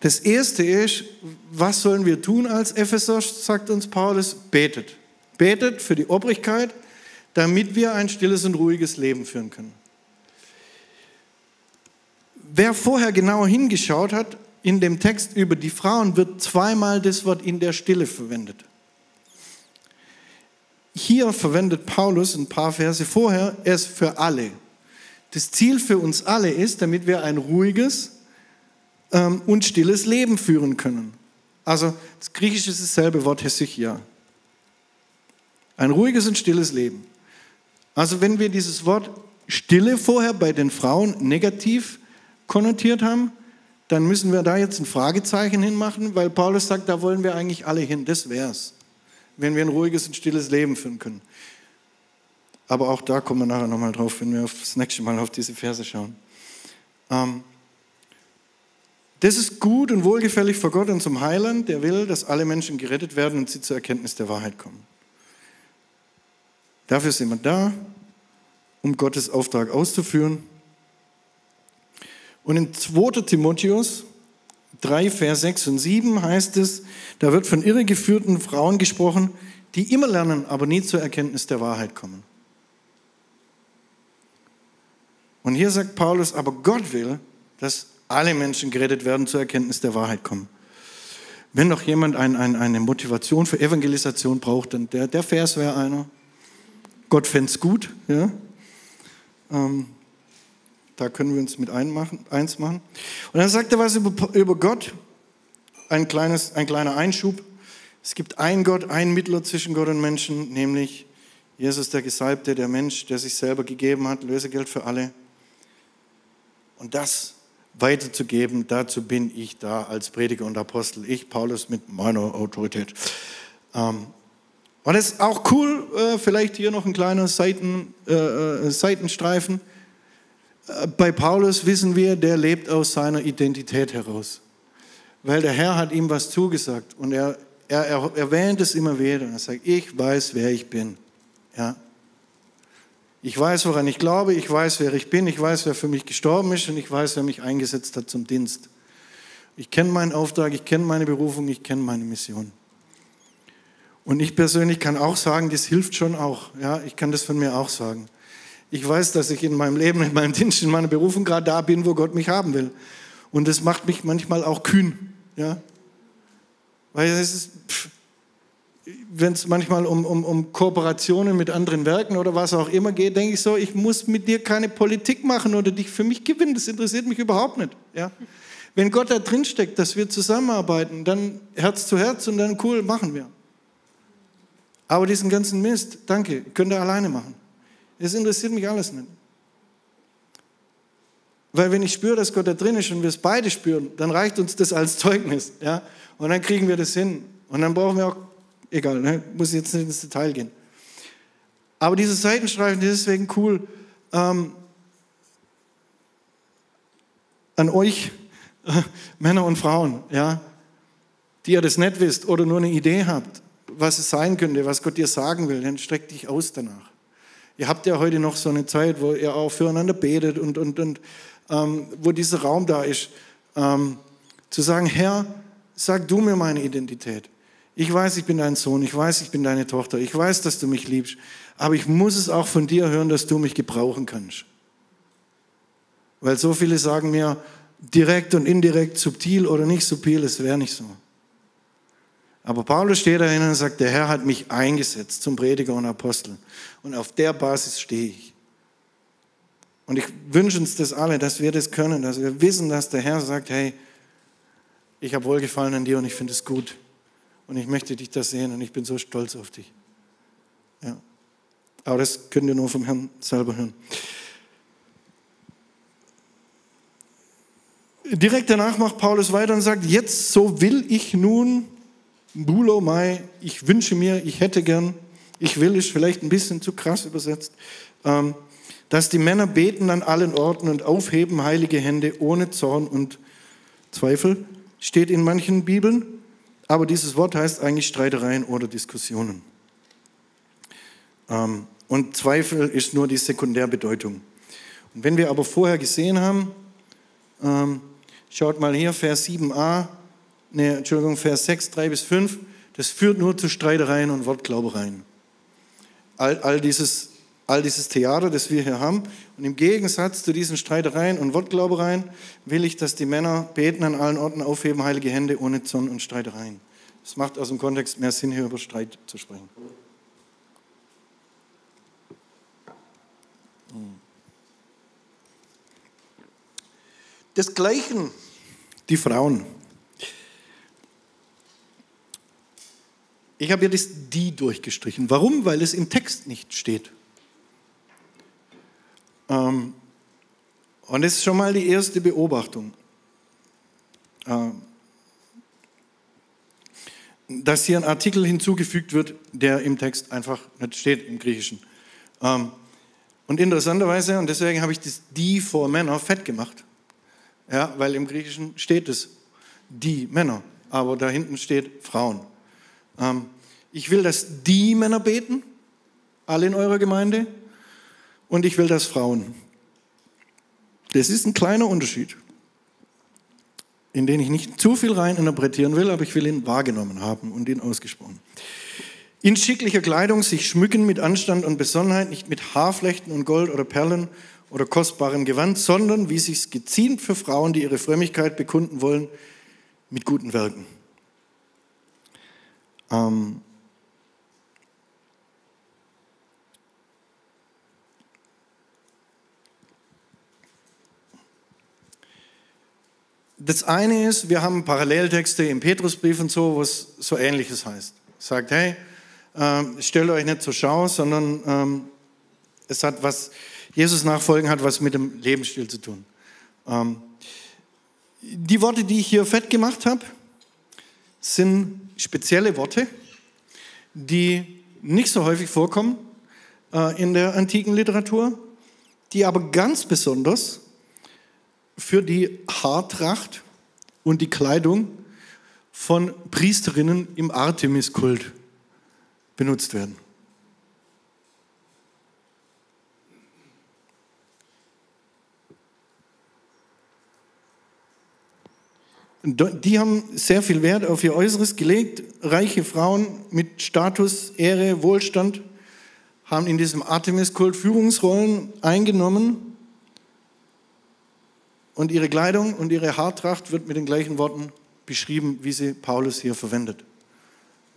das Erste ist, was sollen wir tun als Epheser, sagt uns Paulus, betet. Betet für die Obrigkeit, damit wir ein stilles und ruhiges Leben führen können. Wer vorher genauer hingeschaut hat, in dem Text über die Frauen wird zweimal das Wort in der Stille verwendet. Hier verwendet Paulus ein paar Verse vorher es für alle. Das Ziel für uns alle ist, damit wir ein ruhiges und stilles Leben führen können. Also das Griechische ist dasselbe Wort Hesychia. Ein ruhiges und stilles Leben. Also wenn wir dieses Wort Stille vorher bei den Frauen negativ konnotiert haben, dann müssen wir da jetzt ein Fragezeichen hinmachen, weil Paulus sagt, da wollen wir eigentlich alle hin. Das wär's, wenn wir ein ruhiges und stilles Leben führen können. Aber auch da kommen wir nachher nochmal drauf, wenn wir das nächste Mal auf diese Verse schauen. Das ist gut und wohlgefällig vor Gott und zum Heiland, der will, dass alle Menschen gerettet werden und sie zur Erkenntnis der Wahrheit kommen. Dafür sind wir da, um Gottes Auftrag auszuführen. Und in 2. Timotheus 3, Vers 6 und 7 heißt es, da wird von irregeführten Frauen gesprochen, die immer lernen, aber nie zur Erkenntnis der Wahrheit kommen. Und hier sagt Paulus, aber Gott will, dass alle Menschen gerettet werden, zur Erkenntnis der Wahrheit kommen. Wenn noch jemand eine Motivation für Evangelisation braucht, dann der Vers wäre einer. Gott fände es gut, ja. Da können wir uns mit eins machen. Und dann sagt er was über Gott. Ein kleiner Einschub. Es gibt einen Gott, einen Mittler zwischen Gott und Menschen, nämlich Jesus der Gesalbte, der Mensch, der sich selber gegeben hat, Lösegeld für alle. Und das weiterzugeben, dazu bin ich da als Prediger und Apostel. Ich, Paulus, mit meiner Autorität. Und es ist auch cool, vielleicht hier noch ein kleiner Seitenstreifen. Bei Paulus wissen wir, der lebt aus seiner Identität heraus. Weil der Herr hat ihm was zugesagt und er erwähnt es immer wieder. Er sagt, ich weiß, wer ich bin. Ja. Ich weiß, woran ich glaube, ich weiß, wer ich bin, ich weiß, wer für mich gestorben ist und ich weiß, wer mich eingesetzt hat zum Dienst. Ich kenne meinen Auftrag, ich kenne meine Berufung, ich kenne meine Mission. Und ich persönlich kann auch sagen, das hilft schon auch. Ja, ich kann das von mir auch sagen. Ich weiß, dass ich in meinem Leben, in meinem Dienst, in meiner Berufung gerade da bin, wo Gott mich haben will. Und das macht mich manchmal auch kühn. Ja? Weil wenn es manchmal um Kooperationen mit anderen Werken oder was auch immer geht, denke ich so, ich muss mit dir keine Politik machen oder dich für mich gewinnen. Das interessiert mich überhaupt nicht. Ja? Wenn Gott da drin steckt, dass wir zusammenarbeiten, dann Herz zu Herz und dann cool, machen wir. Aber diesen ganzen Mist, danke, könnt ihr alleine machen. Es interessiert mich alles nicht. Weil wenn ich spüre, dass Gott da drin ist und wir es beide spüren, dann reicht uns das als Zeugnis. Ja? Und dann kriegen wir das hin. Und dann brauchen wir auch, egal, ne? Muss jetzt nicht ins Detail gehen. Aber diese Seitenstreifen, das ist deswegen cool. An euch, Männer und Frauen, ja? Die ihr das nicht wisst oder nur eine Idee habt, was es sein könnte, was Gott dir sagen will, dann streck dich aus danach. Ihr habt ja heute noch so eine Zeit, wo ihr auch füreinander betet und wo dieser Raum da ist, zu sagen, Herr, sag du mir meine Identität. Ich weiß, ich bin dein Sohn, ich weiß, ich bin deine Tochter, ich weiß, dass du mich liebst, aber ich muss es auch von dir hören, dass du mich gebrauchen kannst. Weil so viele sagen mir, direkt und indirekt, subtil oder nicht subtil, es wäre nicht so. Aber Paulus steht dahin und sagt, der Herr hat mich eingesetzt zum Prediger und Apostel. Und auf der Basis stehe ich. Und ich wünsche uns das alle, dass wir das können, dass wir wissen, dass der Herr sagt, hey, ich habe Wohlgefallen an dir und ich finde es gut. Und ich möchte dich da sehen und ich bin so stolz auf dich. Ja. Aber das könnt ihr nur vom Herrn selber hören. Direkt danach macht Paulus weiter und sagt, jetzt so will ich nun, Bulo Mai, ich wünsche mir, ich hätte gern, ich will, ist vielleicht ein bisschen zu krass übersetzt, dass die Männer beten an allen Orten und aufheben heilige Hände ohne Zorn und Zweifel, steht in manchen Bibeln, aber dieses Wort heißt eigentlich Streitereien oder Diskussionen. Und Zweifel ist nur die Sekundärbedeutung. Und wenn wir aber vorher gesehen haben, schaut mal hier, Vers 7a, ne, Entschuldigung, Vers 6, 3 bis 5, das führt nur zu Streitereien und Wortglaubereien. All dieses Theater, das wir hier haben. Und im Gegensatz zu diesen Streitereien und Wortglaubereien will ich, dass die Männer beten an allen Orten, aufheben heilige Hände ohne Zorn und Streitereien. Es macht aus dem Kontext mehr Sinn, hier über Streit zu sprechen. Desgleichen die Frauen. Ich habe hier das die durchgestrichen. Warum? Weil es im Text nicht steht. Und das ist schon mal die erste Beobachtung. Dass hier ein Artikel hinzugefügt wird, der im Text einfach nicht steht, im Griechischen. Und interessanterweise, und deswegen habe ich das die vor Männer fett gemacht. Ja, weil im Griechischen steht es, die Männer, aber da hinten steht Frauen. Ich will, dass die Männer beten, alle in eurer Gemeinde, und ich will, dass Frauen. Das ist ein kleiner Unterschied, in den ich nicht zu viel rein interpretieren will, aber ich will ihn wahrgenommen haben und ihn ausgesprochen. In schicklicher Kleidung sich schmücken mit Anstand und Besonnenheit, nicht mit Haarflechten und Gold oder Perlen oder kostbarem Gewand, sondern, wie sich's geziemt für Frauen, die ihre Frömmigkeit bekunden wollen, mit guten Werken. Das eine ist, wir haben Paralleltexte im Petrusbrief und so, wo es so Ähnliches heißt. Sagt, hey, stellt euch nicht zur Schau, sondern es hat was... Jesus nachfolgen hat was mit dem Lebensstil zu tun. Die Worte, die ich hier fett gemacht habe, sind spezielle Worte, die nicht so häufig vorkommen in der antiken Literatur, die aber ganz besonders für die Haartracht und die Kleidung von Priesterinnen im Artemis-Kult benutzt werden. Die haben sehr viel Wert auf ihr Äußeres gelegt. Reiche Frauen mit Status, Ehre, Wohlstand haben in diesem Artemis-Kult Führungsrollen eingenommen. Und ihre Kleidung und ihre Haartracht wird mit den gleichen Worten beschrieben, wie sie Paulus hier verwendet.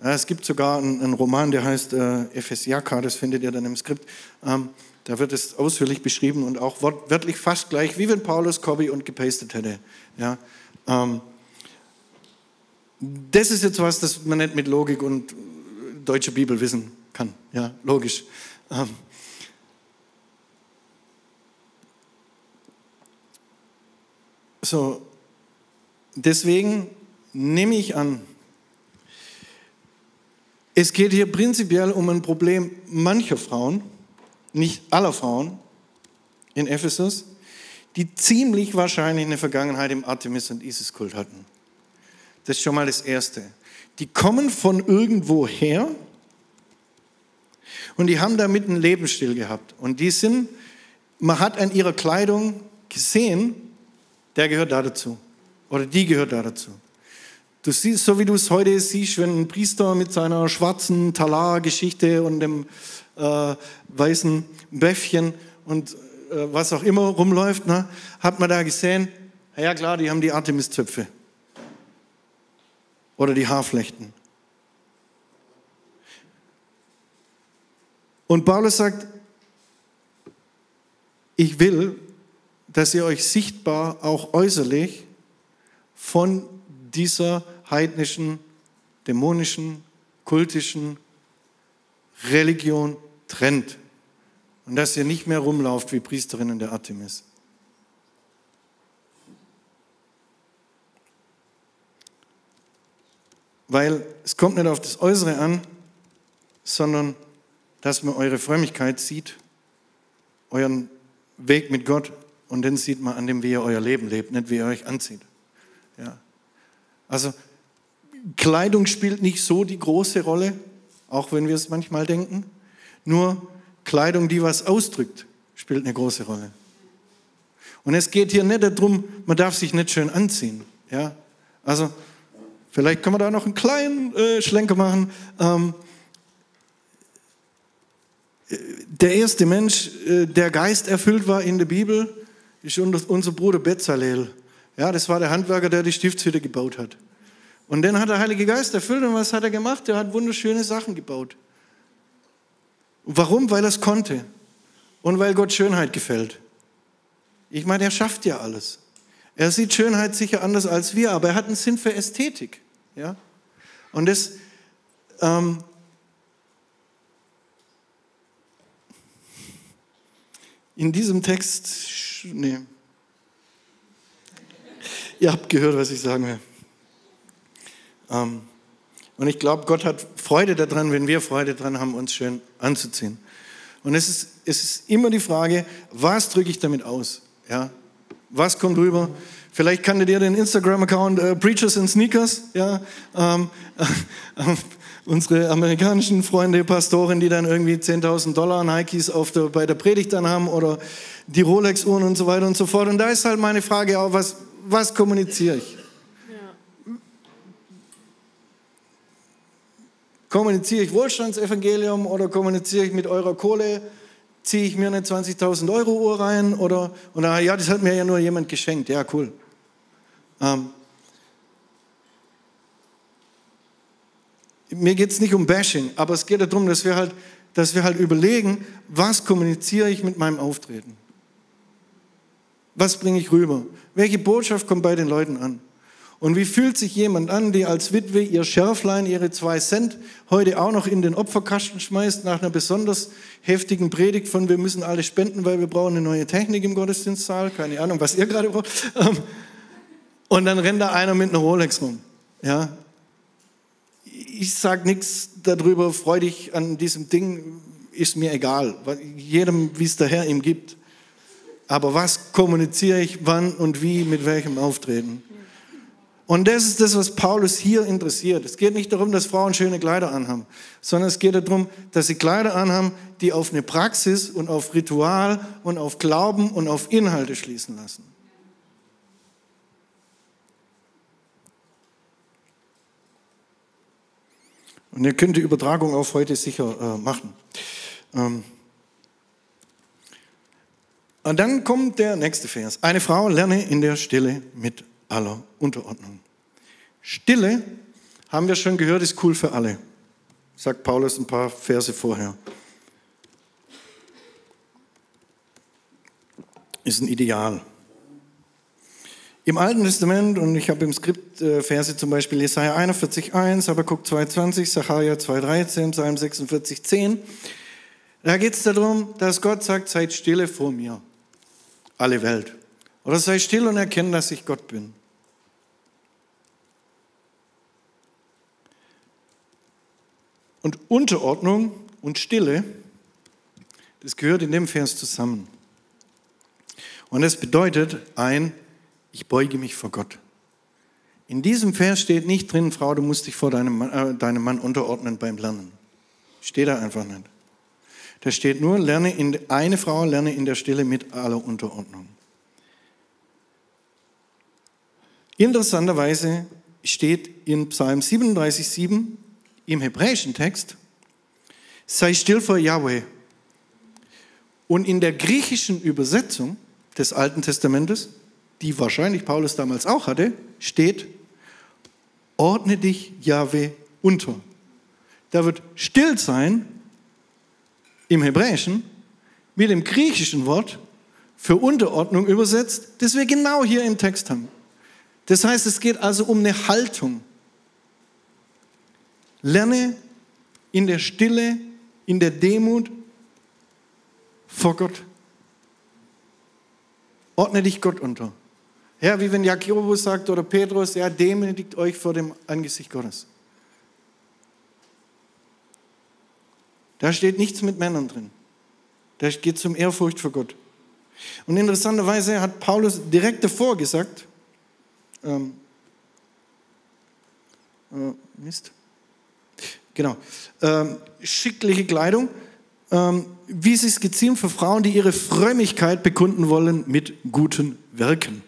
Es gibt sogar einen Roman, der heißt Ephesiaka, das findet ihr dann im Skript. Da wird es ausführlich beschrieben und auch wortwörtlich fast gleich, wie wenn Paulus Copy und gepastet hätte. Ja. Das ist jetzt was, das man nicht mit Logik und deutscher Bibel wissen kann. Ja, logisch. So, deswegen nehme ich an, es geht hier prinzipiell um ein Problem mancher Frauen, nicht aller Frauen in Ephesus, die ziemlich wahrscheinlich eine Vergangenheit im Artemis- und Isis-Kult hatten. Das ist schon mal das Erste. Die kommen von irgendwo her, Und die haben damit einen Lebensstil gehabt. Und die sind, man hat an ihrer Kleidung gesehen, der gehört da dazu. Oder die gehört da dazu. Du siehst, so wie du es heute siehst, wenn ein Priester mit seiner schwarzen Talar-Geschichte und dem weißen Bäffchen und was auch immer rumläuft, ne, hat man da gesehen, ja klar, die haben die Artemis-Zöpfe. Oder die Haarflechten. Und Paulus sagt, ich will, dass ihr euch sichtbar, auch äußerlich, von dieser heidnischen, dämonischen, kultischen Religion trennt. Und dass ihr nicht mehr rumlauft wie Priesterinnen der Artemis. Weil es kommt nicht auf das Äußere an, sondern dass man eure Frömmigkeit sieht, euren Weg mit Gott, und den sieht man an dem, wie ihr euer Leben lebt, nicht wie ihr euch anzieht. Ja. Also Kleidung spielt nicht so die große Rolle, auch wenn wir es manchmal denken. Nur Kleidung, die was ausdrückt, spielt eine große Rolle. Und es geht hier nicht darum, man darf sich nicht schön anziehen. Ja? Also vielleicht können wir da noch einen kleinen Schlenker machen. Der erste Mensch, der geisterfüllt war in der Bibel, ist unser Bruder Bezalel. Ja, das war der Handwerker, der die Stiftshütte gebaut hat. Und dann hat der Heilige Geist erfüllt, und was hat er gemacht? Er hat wunderschöne Sachen gebaut. Warum? Weil er es konnte. Und weil Gott Schönheit gefällt. Ich meine, er schafft ja alles. Er sieht Schönheit sicher anders als wir, aber er hat einen Sinn für Ästhetik. Ja? Und das... in diesem Text... Nee. Ihr habt gehört, was ich sagen will. Und ich glaube, Gott hat Freude daran, wenn wir Freude daran haben, uns schön anzuziehen. Und es ist immer die Frage, was drücke ich damit aus? Ja? Was kommt rüber? Vielleicht kanntet ihr den Instagram-Account Preachers in Sneakers. Ja? Unsere amerikanischen Freunde, Pastoren, die dann irgendwie $10.000 an Nikes bei der Predigt dann haben, oder die Rolex-Uhren und so weiter und so fort. Und da ist halt meine Frage auch, was kommuniziere ich? Ja. Kommuniziere ich Wohlstandsevangelium, oder kommuniziere ich mit eurer Kohle, ziehe ich mir eine 20.000 € Uhr rein, oder ja, das hat mir ja nur jemand geschenkt, ja cool. Mir geht es nicht um Bashing, aber es geht darum, dass wir halt überlegen, was kommuniziere ich mit meinem Auftreten? Was bringe ich rüber? Welche Botschaft kommt bei den Leuten an? Und wie fühlt sich jemand an, die als Witwe ihr Schärflein, ihre 2 Cent heute auch noch in den Opferkasten schmeißt, nach einer besonders heftigen Predigt von wir müssen alle spenden, weil wir brauchen eine neue Technik im Gottesdienstsaal, keine Ahnung, was ihr gerade braucht. Und dann rennt da einer mit einer Rolex rum. Ja? Ich sage nichts darüber, freu dich an diesem Ding, ist mir egal, jedem, wie es der Herr ihm gibt. Aber was kommuniziere ich, wann und wie, mit welchem Auftreten? Und das ist das, was Paulus hier interessiert. Es geht nicht darum, dass Frauen schöne Kleider anhaben, sondern es geht darum, dass sie Kleider anhaben, die auf eine Praxis und auf Ritual und auf Glauben und auf Inhalte schließen lassen. Und ihr könnt die Übertragung auf heute sicher machen. Und dann kommt der nächste Vers. Eine Frau lerne in der Stille mit aller Unterordnung. Stille, haben wir schon gehört, ist cool für alle, sagt Paulus ein paar Verse vorher. Ist ein Ideal. Im Alten Testament, und ich habe im Skript Verse zum Beispiel Jesaja 41,1, Habakuk 2,20, Sacharja 2,13, Psalm 46,10. Da geht es darum, dass Gott sagt, seid stille vor mir, alle Welt. Oder sei still und erkenne, dass ich Gott bin. Und Unterordnung und Stille, das gehört in dem Vers zusammen. Und das bedeutet ich beuge mich vor Gott. In diesem Vers steht nicht drin, Frau, du musst dich vor deinem Mann unterordnen beim Lernen. Steht da einfach nicht. Da steht nur, eine Frau lerne in der Stille mit aller Unterordnung. Interessanterweise steht in Psalm 37,7 im hebräischen Text, sei still vor Yahweh. Und in der griechischen Übersetzung des Alten Testamentes, die wahrscheinlich Paulus damals auch hatte, steht, ordne dich Yahweh unter. Da wird still sein im Hebräischen mit dem griechischen Wort für Unterordnung übersetzt, das wir genau hier im Text haben. Das heißt, es geht also um eine Haltung. Lerne in der Stille, in der Demut vor Gott. Ordne dich Gott unter. Ja, wie wenn Jakobus sagt oder Petrus, ja, demütigt euch vor dem Angesicht Gottes. Da steht nichts mit Männern drin. Da geht es um Ehrfurcht vor Gott. Und interessanterweise hat Paulus direkt davor gesagt, schickliche Kleidung, wie sie es geziemt für Frauen, die ihre Frömmigkeit bekunden wollen mit guten Werken.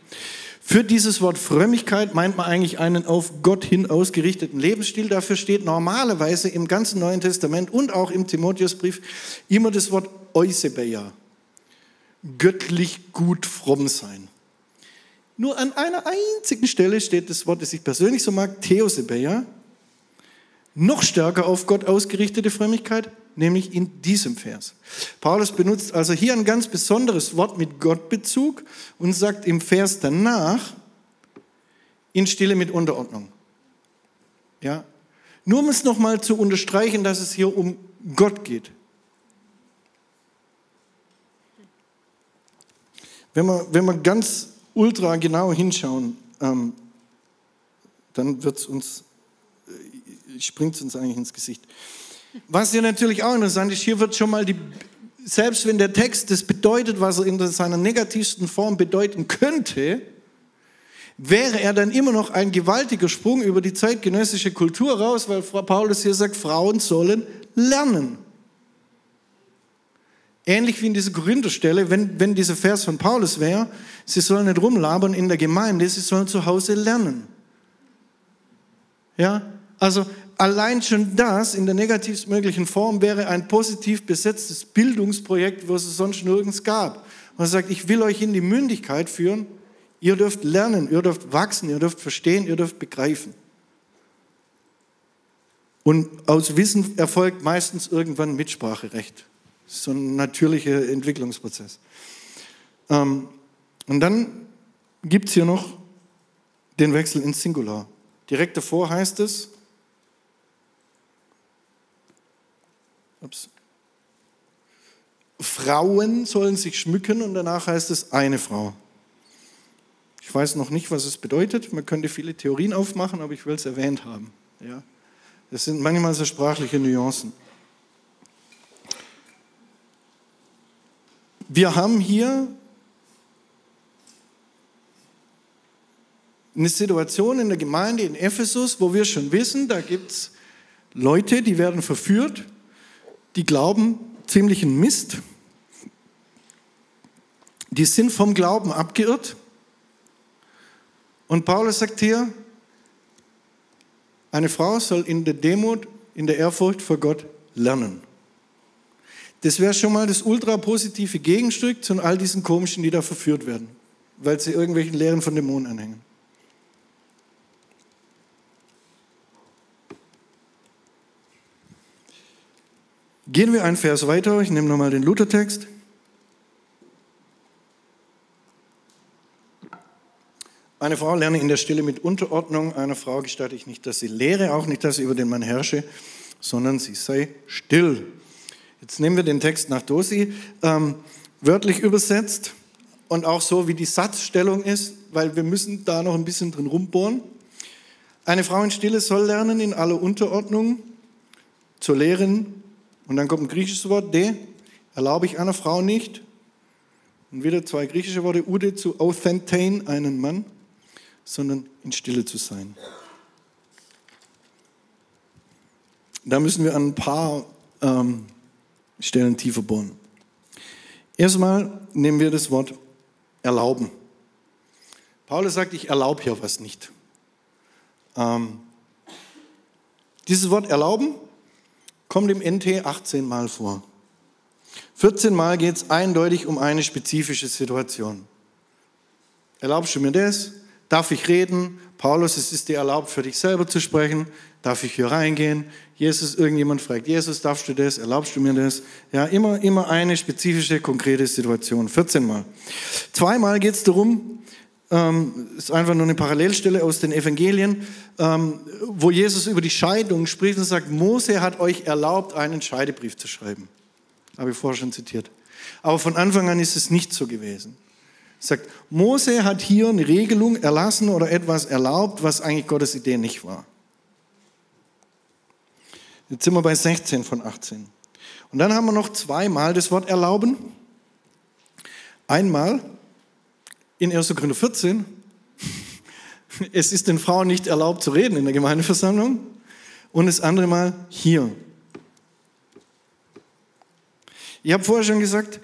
Für dieses Wort Frömmigkeit meint man eigentlich einen auf Gott hin ausgerichteten Lebensstil. Dafür steht normalerweise im ganzen Neuen Testament und auch im Timotheusbrief immer das Wort Eusebeia. Göttlich gut fromm sein. Nur an einer einzigen Stelle steht das Wort, das ich persönlich so mag, Theosebeia. Noch stärker auf Gott ausgerichtete Frömmigkeit, nämlich in diesem Vers. Paulus benutzt also hier ein ganz besonderes Wort mit Gottbezug und sagt im Vers danach, in Stille mit Unterordnung. Ja? Nur um es nochmal zu unterstreichen, dass es hier um Gott geht. Wenn wir ganz ultra genau hinschauen, dann springt es uns eigentlich ins Gesicht. Was hier natürlich auch interessant ist, hier wird schon mal selbst wenn der Text das bedeutet, was er in seiner negativsten Form bedeuten könnte, wäre er dann immer noch ein gewaltiger Sprung über die zeitgenössische Kultur raus, weil Paulus hier sagt, Frauen sollen lernen. Ähnlich wie in dieser Korintherstelle, wenn dieser Vers von Paulus wäre, sie sollen nicht rumlabern in der Gemeinde, sie sollen zu Hause lernen. Ja, also allein schon das in der negativst möglichen Form wäre ein positiv besetztes Bildungsprojekt, was es sonst nirgends gab. Man sagt, ich will euch in die Mündigkeit führen, ihr dürft lernen, ihr dürft wachsen, ihr dürft verstehen, ihr dürft begreifen. Und aus Wissen erfolgt meistens irgendwann Mitspracherecht. So ein natürlicher Entwicklungsprozess. Und dann gibt es hier noch den Wechsel ins Singular. Direkt davor heißt es, Frauen sollen sich schmücken und danach heißt es eine Frau. Ich weiß noch nicht, was es bedeutet. Man könnte viele Theorien aufmachen, aber ich will es erwähnt haben. Ja? Das sind manchmal so sprachliche Nuancen. Wir haben hier eine Situation in der Gemeinde in Ephesus, wo wir schon wissen, da gibt es Leute, die werden verführt, die glauben ziemlichen Mist. Die sind vom Glauben abgeirrt. Und Paulus sagt hier, eine Frau soll in der Demut, in der Ehrfurcht vor Gott lernen. Das wäre schon mal das ultrapositive Gegenstück zu all diesen Komischen, die da verführt werden, weil sie irgendwelchen Lehren von Dämonen anhängen. Gehen wir einen Vers weiter, ich nehme nochmal den Luthertext. Eine Frau lerne in der Stille mit Unterordnung, einer Frau gestatte ich nicht, dass sie lehre, auch nicht, dass sie über den Mann herrsche, sondern sie sei still. Jetzt nehmen wir den Text nach Dosi, wörtlich übersetzt und auch so, wie die Satzstellung ist, weil wir müssen da noch ein bisschen drin rumbohren. Eine Frau in Stille soll lernen, in aller Unterordnung zu lehren. Und dann kommt ein griechisches Wort, de, erlaube ich einer Frau nicht. Und wieder zwei griechische Worte, ude, zu authentane, einen Mann, sondern in Stille zu sein. Da müssen wir an ein paar stellen tiefer bohren. Erstmal nehmen wir das Wort erlauben. Paulus sagt, ich erlaube hier was nicht. Dieses Wort erlauben kommt im NT 18 Mal vor. 14 Mal geht es eindeutig um eine spezifische Situation. Erlaubst du mir das? Darf ich reden? Paulus, es ist dir erlaubt, für dich selber zu sprechen. Darf ich hier reingehen? Jesus, irgendjemand fragt, Jesus, darfst du das? Erlaubst du mir das? Ja, immer eine spezifische, konkrete Situation. 14 Mal. Zweimal geht es darum, ist einfach nur eine Parallelstelle aus den Evangelien, wo Jesus über die Scheidung spricht und sagt, Mose hat euch erlaubt, einen Scheidebrief zu schreiben. Habe ich vorher schon zitiert. Aber von Anfang an ist es nicht so gewesen. Er sagt, Mose hat hier eine Regelung erlassen oder etwas erlaubt, was eigentlich Gottes Idee nicht war. Jetzt sind wir bei 16 von 18. Und dann haben wir noch zweimal das Wort erlauben. Einmal in 1. Korinther 14. Es ist den Frauen nicht erlaubt zu reden in der Gemeindeversammlung. Und das andere Mal hier. Ich habe vorher schon gesagt,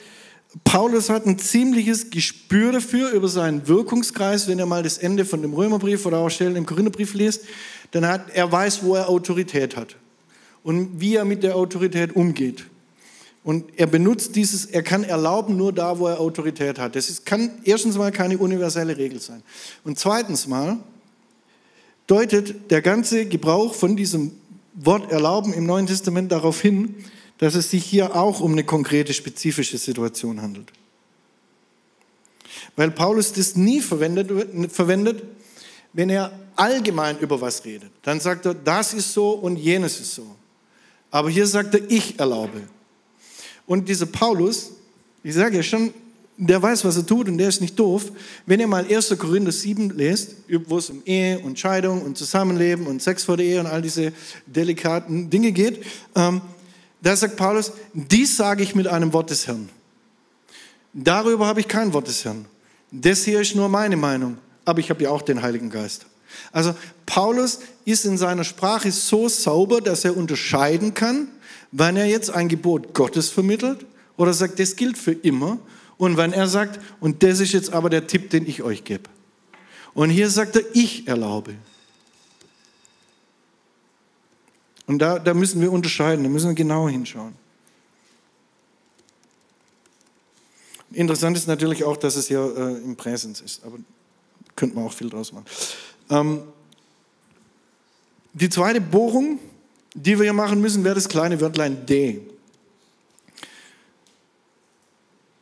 Paulus hat ein ziemliches Gespür dafür, über seinen Wirkungskreis, wenn er mal das Ende von dem Römerbrief oder auch Stellen im Korintherbrief liest, dann er weiß, wo er Autorität hat und wie er mit der Autorität umgeht. Und er benutzt dieses, er kann erlauben nur da, wo er Autorität hat. Das ist, kann erstens mal keine universelle Regel sein. Und zweitens mal deutet der ganze Gebrauch von diesem Wort erlauben im Neuen Testament darauf hin, dass es sich hier auch um eine konkrete, spezifische Situation handelt. Weil Paulus das nie verwendet, wenn er allgemein über was redet. Dann sagt er, das ist so und jenes ist so. Aber hier sagt er, ich erlaube. Und dieser Paulus, ich sage ja schon, der weiß, was er tut und der ist nicht doof. Wenn ihr mal 1. Korinther 7 lest, wo es um Ehe und Scheidung und Zusammenleben und Sex vor der Ehe und all diese delikaten Dinge geht, da sagt Paulus, dies sage ich mit einem Wort des Herrn. Darüber habe ich kein Wort des Herrn. Das hier ist nur meine Meinung, aber ich habe ja auch den Heiligen Geist. Also Paulus ist in seiner Sprache so sauber, dass er unterscheiden kann, wann er jetzt ein Gebot Gottes vermittelt oder sagt, das gilt für immer, und wann er sagt, und das ist jetzt aber der Tipp, den ich euch gebe. Und hier sagt er, ich erlaube. Und da müssen wir unterscheiden, da müssen wir genau hinschauen. Interessant ist natürlich auch, dass es hier im Präsens ist, aber könnte man auch viel draus machen. Die zweite Bohrung, die wir hier machen müssen, wäre das kleine Wörtlein de.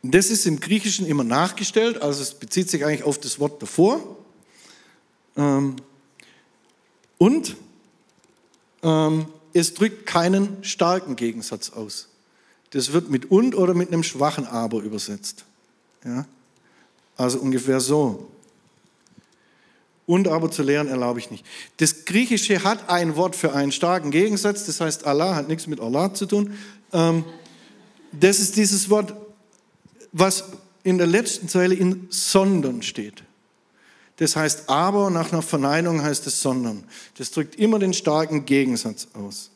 Das ist im Griechischen immer nachgestellt, also es bezieht sich eigentlich auf das Wort davor. Und es drückt keinen starken Gegensatz aus. Das wird mit und oder mit einem schwachen aber übersetzt. Ja? Also ungefähr so. Und aber zu lehren erlaube ich nicht. Das Griechische hat ein Wort für einen starken Gegensatz, das heißt Allah, hat nichts mit Allah zu tun. Das ist dieses Wort, was in der letzten Zeile in sondern steht. Das heißt aber, nach einer Verneinung heißt es sondern. Das drückt immer den starken Gegensatz aus.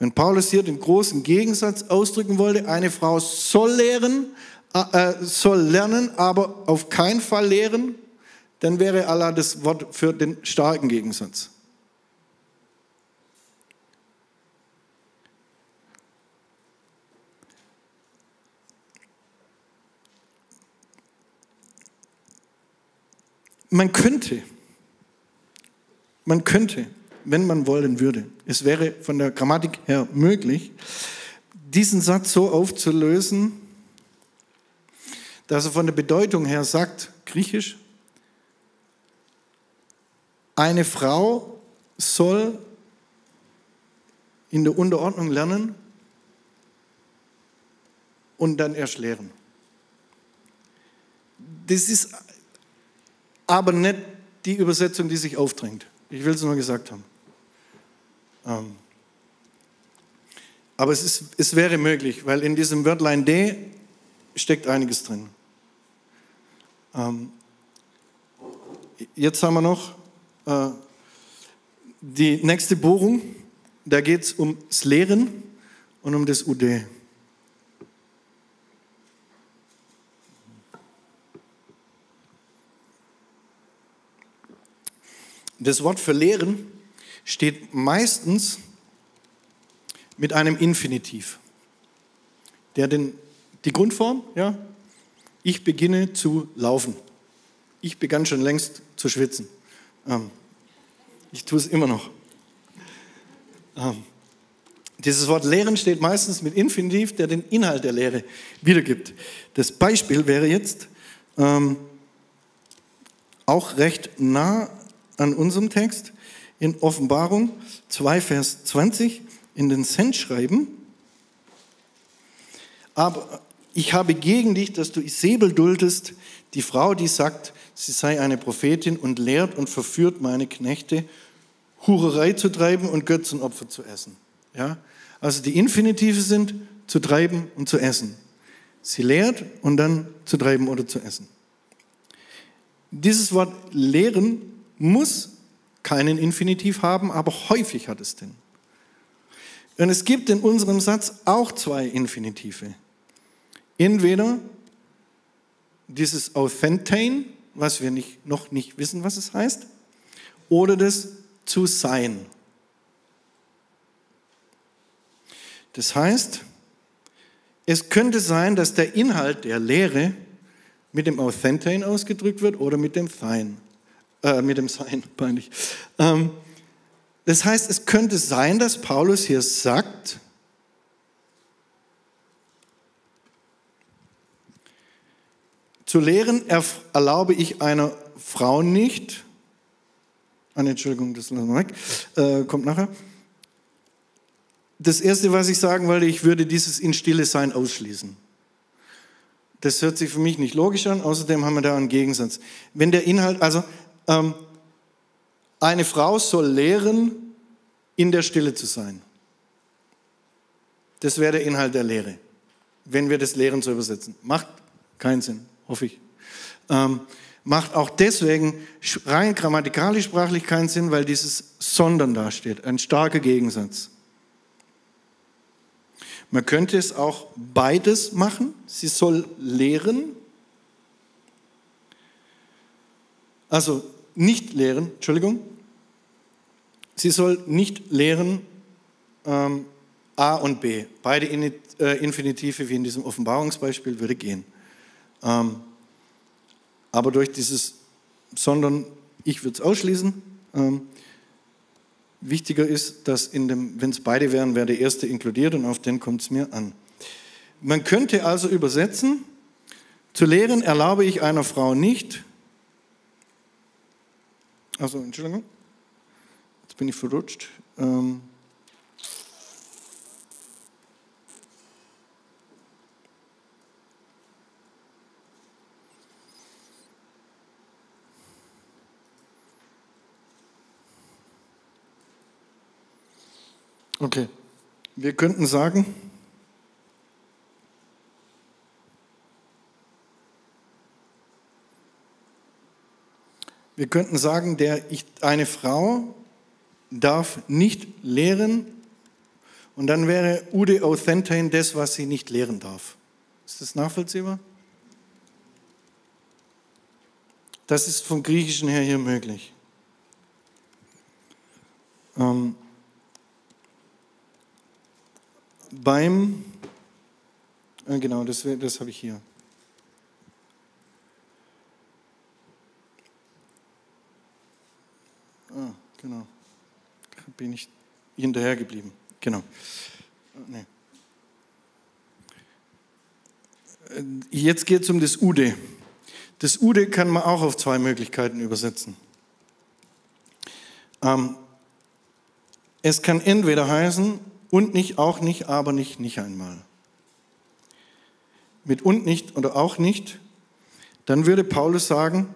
Wenn Paulus hier den großen Gegensatz ausdrücken wollte, eine Frau soll lernen, aber auf keinen Fall lehren, dann wäre Allah das Wort für den starken Gegensatz. Man könnte, wenn man wollen würde, es wäre von der Grammatik her möglich, diesen Satz so aufzulösen, dass er von der Bedeutung her sagt, griechisch, eine Frau soll in der Unterordnung lernen und dann erst lehren. Das ist aber nicht die Übersetzung, die sich aufdrängt. Ich will es nur gesagt haben. Aber es wäre möglich, weil in diesem Wörtlein D steckt einiges drin. Jetzt haben wir noch die nächste Bohrung. Da geht es ums Lehren und um das UD. Das Wort für lehren steht meistens mit einem Infinitiv, der die Grundform, ja, ich beginne zu laufen. Ich begann schon längst zu schwitzen. Ich tue es immer noch. Dieses Wort lehren steht meistens mit Infinitiv, der den Inhalt der Lehre wiedergibt. Das Beispiel wäre jetzt auch recht nah an unserem Text in Offenbarung 2, Vers 20 in den Sendschreiben. Aber ich habe gegen dich, dass du Isabel duldest, die Frau, die sagt, sie sei eine Prophetin und lehrt und verführt meine Knechte, Hurerei zu treiben und Götzenopfer zu essen. Ja? Also die Infinitive sind zu treiben und zu essen. Sie lehrt und dann zu treiben oder zu essen. Dieses Wort lehren muss keinen Infinitiv haben, aber häufig hat es den. Und es gibt in unserem Satz auch zwei Infinitive. Entweder dieses Authentane, was wir noch nicht wissen, was es heißt, oder das zu sein. Das heißt, es könnte sein, dass der Inhalt der Lehre mit dem Authentane ausgedrückt wird oder mit dem Sein. Das heißt, es könnte sein, dass Paulus hier sagt, zu lehren erlaube ich einer Frau nicht. Entschuldigung, das lassen wir weg. Kommt nachher. Das Erste, was ich sagen wollte, ich würde dieses in Stille sein ausschließen. Das hört sich für mich nicht logisch an. Außerdem haben wir da einen Gegensatz. Wenn der Inhalt, also eine Frau soll lehren, in der Stille zu sein. Das wäre der Inhalt der Lehre, wenn wir das Lehren so übersetzen. Macht keinen Sinn. Hoffe ich. Macht auch deswegen rein grammatikalisch sprachlich keinen Sinn, weil dieses Sondern dasteht. Ein starker Gegensatz. Man könnte es auch beides machen. Sie soll lehren. Also nicht lehren, Entschuldigung. Sie soll nicht lehren A und B. Beide Infinitive wie in diesem Offenbarungsbeispiel würde gehen. Aber durch dieses Sondern, ich würde es ausschließen, wichtiger ist, dass wenn es beide wären, wäre der erste inkludiert und auf den kommt es mir an. Man könnte also übersetzen, zu lehren erlaube ich einer Frau nicht, also Entschuldigung, jetzt bin ich verrutscht, okay, wir könnten sagen, eine Frau darf nicht lehren und dann wäre Ude Authentane das, was sie nicht lehren darf. Ist das nachvollziehbar? Das ist vom Griechischen her hier möglich. Genau, das habe ich hier. Ah, genau. Bin ich hinterher geblieben. Genau. Nee. Jetzt geht es um das Ude. Das Ude kann man auch auf zwei Möglichkeiten übersetzen. Es kann entweder heißen, und nicht, auch nicht, aber nicht, nicht einmal. Mit und nicht oder auch nicht, dann würde Paulus sagen,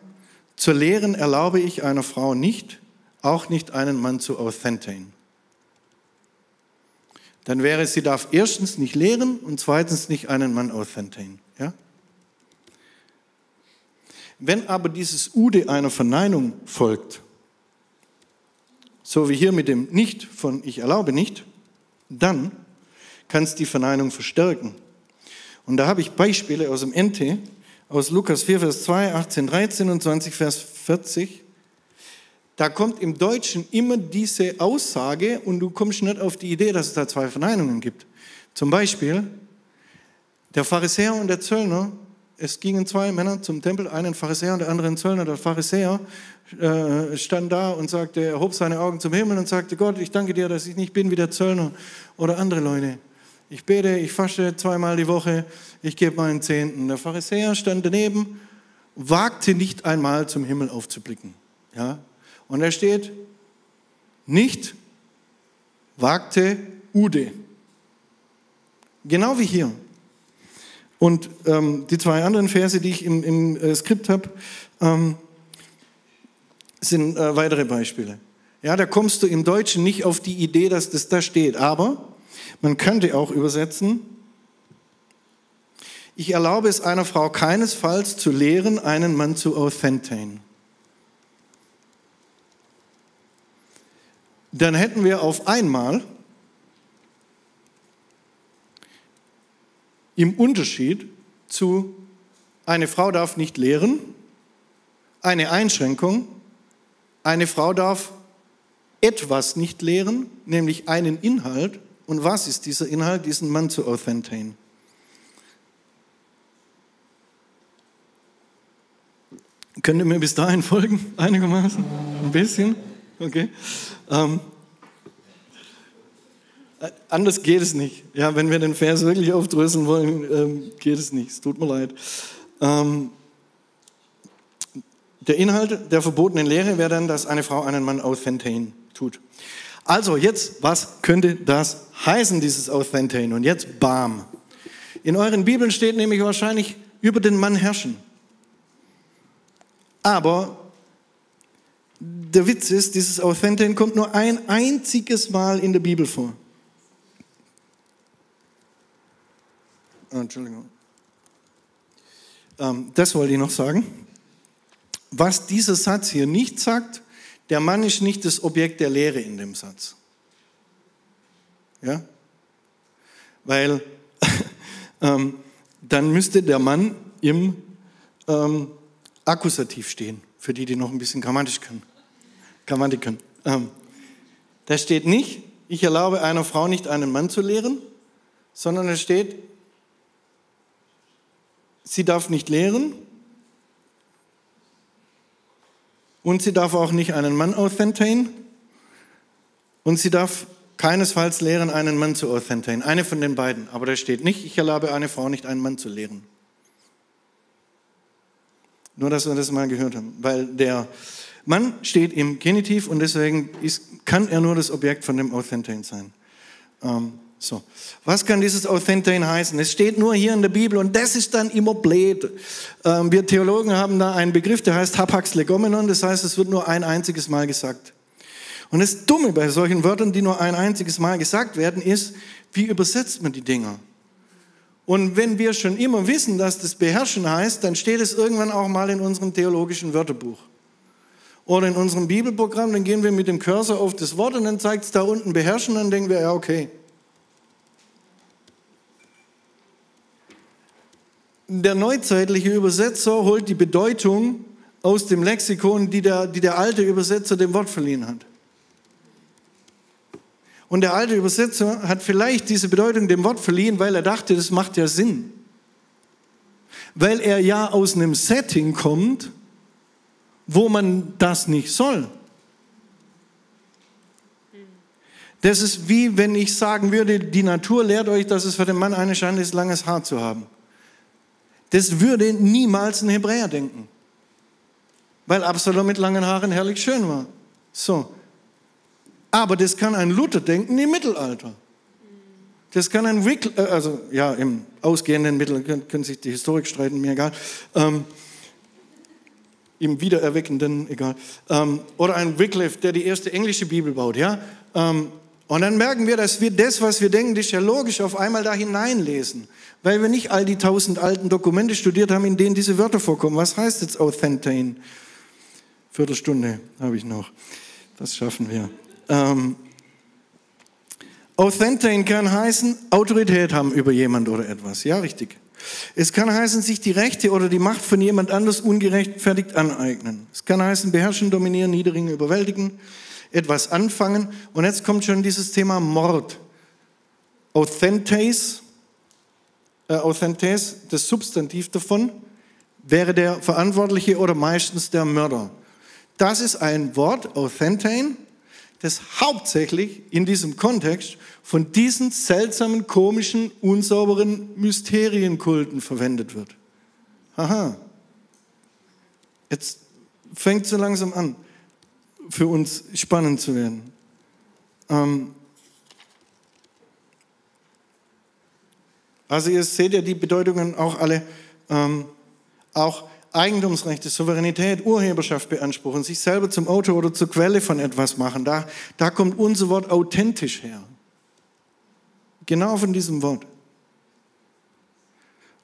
zu lehren erlaube ich einer Frau nicht, auch nicht einen Mann zu authentane. Dann wäre, sie darf erstens nicht lehren und zweitens nicht einen Mann authentane. Ja? Wenn aber dieses Ude einer Verneinung folgt, so wie hier mit dem Nicht von ich erlaube nicht, dann kann es die Verneinung verstärken. Und da habe ich Beispiele aus dem NT, aus Lukas 4, Vers 2, 18, 13 und 20, Vers 40. Da kommt im Deutschen immer diese Aussage und du kommst nicht auf die Idee, dass es da zwei Verneinungen gibt. Zum Beispiel, der Pharisäer und der Zöllner, es gingen zwei Männer zum Tempel, einen Pharisäer und der andere ein Zöllner. Der Pharisäer stand da und sagte, er hob seine Augen zum Himmel und sagte, Gott, ich danke dir, dass ich nicht bin wie der Zöllner oder andere Leute. Ich bete, ich fasche zweimal die Woche, ich gebe meinen Zehnten. Der Pharisäer stand daneben, wagte nicht einmal zum Himmel aufzublicken. Ja? Und da steht, nicht wagte Ude. Genau wie hier. Und die zwei anderen Verse, die ich im Skript habe, sind weitere Beispiele. Ja, da kommst du im Deutschen nicht auf die Idee, dass das da steht. Aber man könnte auch übersetzen, ich erlaube es einer Frau keinesfalls zu lehren, einen Mann zu authentieren. Dann hätten wir auf einmal im Unterschied zu eine Frau darf nicht lehren, eine Einschränkung, eine Frau darf etwas nicht lehren, nämlich einen Inhalt. Und was ist dieser Inhalt, diesen Mann zu authentieren? Könnt ihr mir bis dahin folgen, einigermaßen? Ein bisschen? Okay. Anders geht es nicht. Ja, wenn wir den Vers wirklich aufdröseln wollen, geht es nicht. Es tut mir leid. Der Inhalt der verbotenen Lehre wäre dann, dass eine Frau einen Mann authentieren tut. Also jetzt, was könnte das heißen, dieses authentieren? Und jetzt, bam. In euren Bibeln steht nämlich wahrscheinlich, über den Mann herrschen. Aber der Witz ist, dieses Authentieren kommt nur ein einziges Mal in der Bibel vor. Oh, Entschuldigung. Das wollte ich noch sagen. Was dieser Satz hier nicht sagt, der Mann ist nicht das Objekt der Lehre in dem Satz. Ja? Weil dann müsste der Mann im Akkusativ stehen, für die, die noch ein bisschen Grammatik können. Da steht nicht, ich erlaube einer Frau nicht, einen Mann zu lehren, sondern da steht, sie darf nicht lehren und sie darf auch nicht einen Mann authentieren und sie darf keinesfalls lehren, einen Mann zu authentieren. Eine von den beiden. Aber da steht nicht, ich erlaube einer Frau nicht, einen Mann zu lehren. Nur, dass wir das mal gehört haben. Weil der Mann steht im Genitiv und deswegen kann er nur das Objekt von dem Authentieren sein. So. Was kann dieses Authentieren heißen? Es steht nur hier in der Bibel und das ist dann immer blöd. Wir Theologen haben da einen Begriff, der heißt Hapax Legomenon, das heißt, es wird nur ein einziges Mal gesagt. Und das Dumme bei solchen Wörtern, die nur ein einziges Mal gesagt werden, ist, wie übersetzt man die Dinger? Und wenn wir schon immer wissen, dass das Beherrschen heißt, dann steht es irgendwann auch mal in unserem theologischen Wörterbuch. Oder in unserem Bibelprogramm, dann gehen wir mit dem Cursor auf das Wort und dann zeigt es da unten Beherrschen und dann denken wir, ja okay. Der neuzeitliche Übersetzer holt die Bedeutung aus dem Lexikon, die der alte Übersetzer dem Wort verliehen hat. Und der alte Übersetzer hat vielleicht diese Bedeutung dem Wort verliehen, weil er dachte, das macht ja Sinn. Weil er ja aus einem Setting kommt, wo man das nicht soll. Das ist wie, wenn ich sagen würde, die Natur lehrt euch, dass es für den Mann eine Schande ist, langes Haar zu haben. Das würde niemals ein Hebräer denken. Weil Absalom mit langen Haaren herrlich schön war. So. Aber das kann ein Luther denken im Mittelalter. Das kann ein Wycliffe, also ja, im ausgehenden Mittelalter, können sich die Historiker streiten, mir egal. Im Wiedererweckenden, egal. Oder ein Wycliffe, der die erste englische Bibel baut, ja. Und dann merken wir, dass wir das, was wir denken, das ist ja logisch, auf einmal da hineinlesen. Weil wir nicht all die 1000 alten Dokumente studiert haben, in denen diese Wörter vorkommen. Was heißt jetzt Authentieren? Viertelstunde habe ich noch. Das schaffen wir. Authentieren kann heißen, Autorität haben über jemand oder etwas. Ja, richtig. Es kann heißen, sich die Rechte oder die Macht von jemand anders ungerechtfertigt aneignen. Es kann heißen, beherrschen, dominieren, niedrigen, überwältigen, etwas anfangen. Und jetzt kommt schon dieses Thema Mord. Authentes, das Substantiv davon, wäre der Verantwortliche oder meistens der Mörder. Das ist ein Wort, Authenten, das hauptsächlich in diesem Kontext von diesen seltsamen, komischen, unsauberen Mysterienkulten verwendet wird. Aha, jetzt fängt so langsam an, für uns spannend zu werden. Also ihr seht ja die Bedeutungen auch alle, auch Eigentumsrechte, Souveränität, Urheberschaft beanspruchen, sich selber zum Autor oder zur Quelle von etwas machen. Da kommt unser Wort authentisch her. Genau von diesem Wort.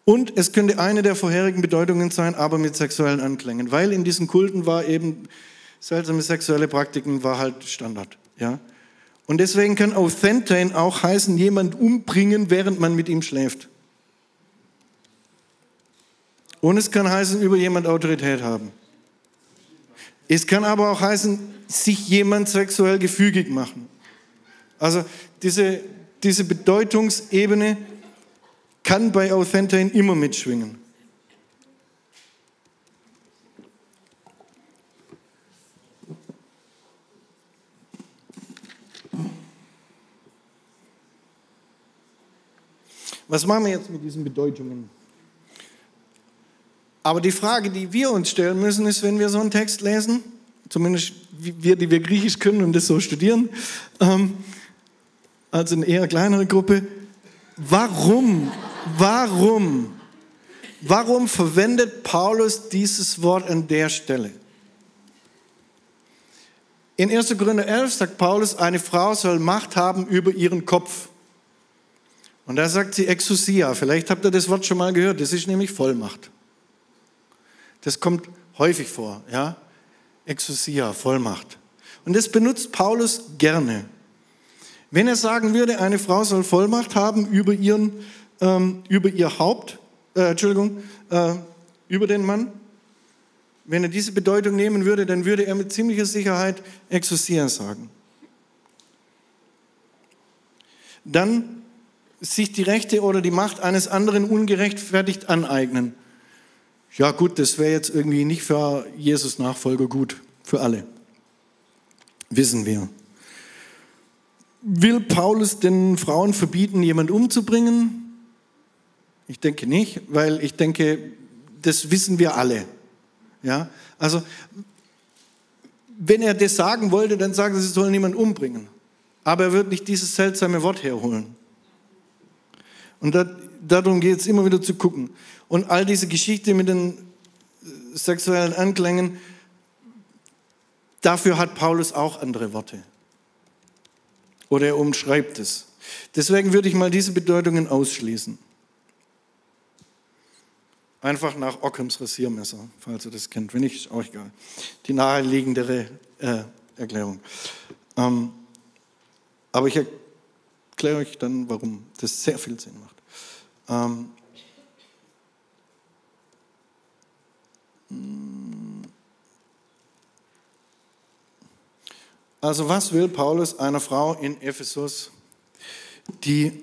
Und es könnte eine der vorherigen Bedeutungen sein, aber mit sexuellen Anklängen. Weil in diesen Kulten war eben seltsame sexuelle Praktiken, war halt Standard. Ja? Und deswegen kann Authenten auch heißen, jemand umbringen, während man mit ihm schläft. Und es kann heißen, über jemand Autorität haben. Es kann aber auch heißen, sich jemand sexuell gefügig machen. Also diese Bedeutungsebene kann bei Authenten immer mitschwingen. Was machen wir jetzt mit diesen Bedeutungen? Aber die Frage, die wir uns stellen müssen, ist, wenn wir so einen Text lesen, zumindest wir, die wir Griechisch können und das so studieren, also eine eher kleinere Gruppe, warum verwendet Paulus dieses Wort an der Stelle? In 1. Korinther 11 sagt Paulus, eine Frau soll Macht haben über ihren Kopf. Und da sagt sie Exousia, vielleicht habt ihr das Wort schon mal gehört, das ist nämlich Vollmacht. Das kommt häufig vor, ja? Exousia, Vollmacht. Und das benutzt Paulus gerne. Wenn er sagen würde, eine Frau soll Vollmacht haben über den Mann, wenn er diese Bedeutung nehmen würde, dann würde er mit ziemlicher Sicherheit Exousia sagen. Dann sich die Rechte oder die Macht eines anderen ungerechtfertigt aneignen. Ja gut, das wäre jetzt irgendwie nicht für Jesus Nachfolger gut, für alle. Wissen wir. Will Paulus den Frauen verbieten, jemanden umzubringen? Ich denke nicht, weil ich denke, das wissen wir alle. Ja? Also, wenn er das sagen wollte, dann sagt er, sie sollen niemanden umbringen. Aber er wird nicht dieses seltsame Wort herholen. Und darum geht es immer wieder zu gucken. Und all diese Geschichte mit den sexuellen Anklängen, dafür hat Paulus auch andere Worte. Oder er umschreibt es. Deswegen würde ich mal diese Bedeutungen ausschließen. Einfach nach Ockhams Rasiermesser, falls ihr das kennt. Wenn nicht, ist auch egal. Die naheliegendere Erklärung. Aber ich erkläre euch dann, warum das sehr viel Sinn macht. Also was will Paulus einer Frau in Ephesus, die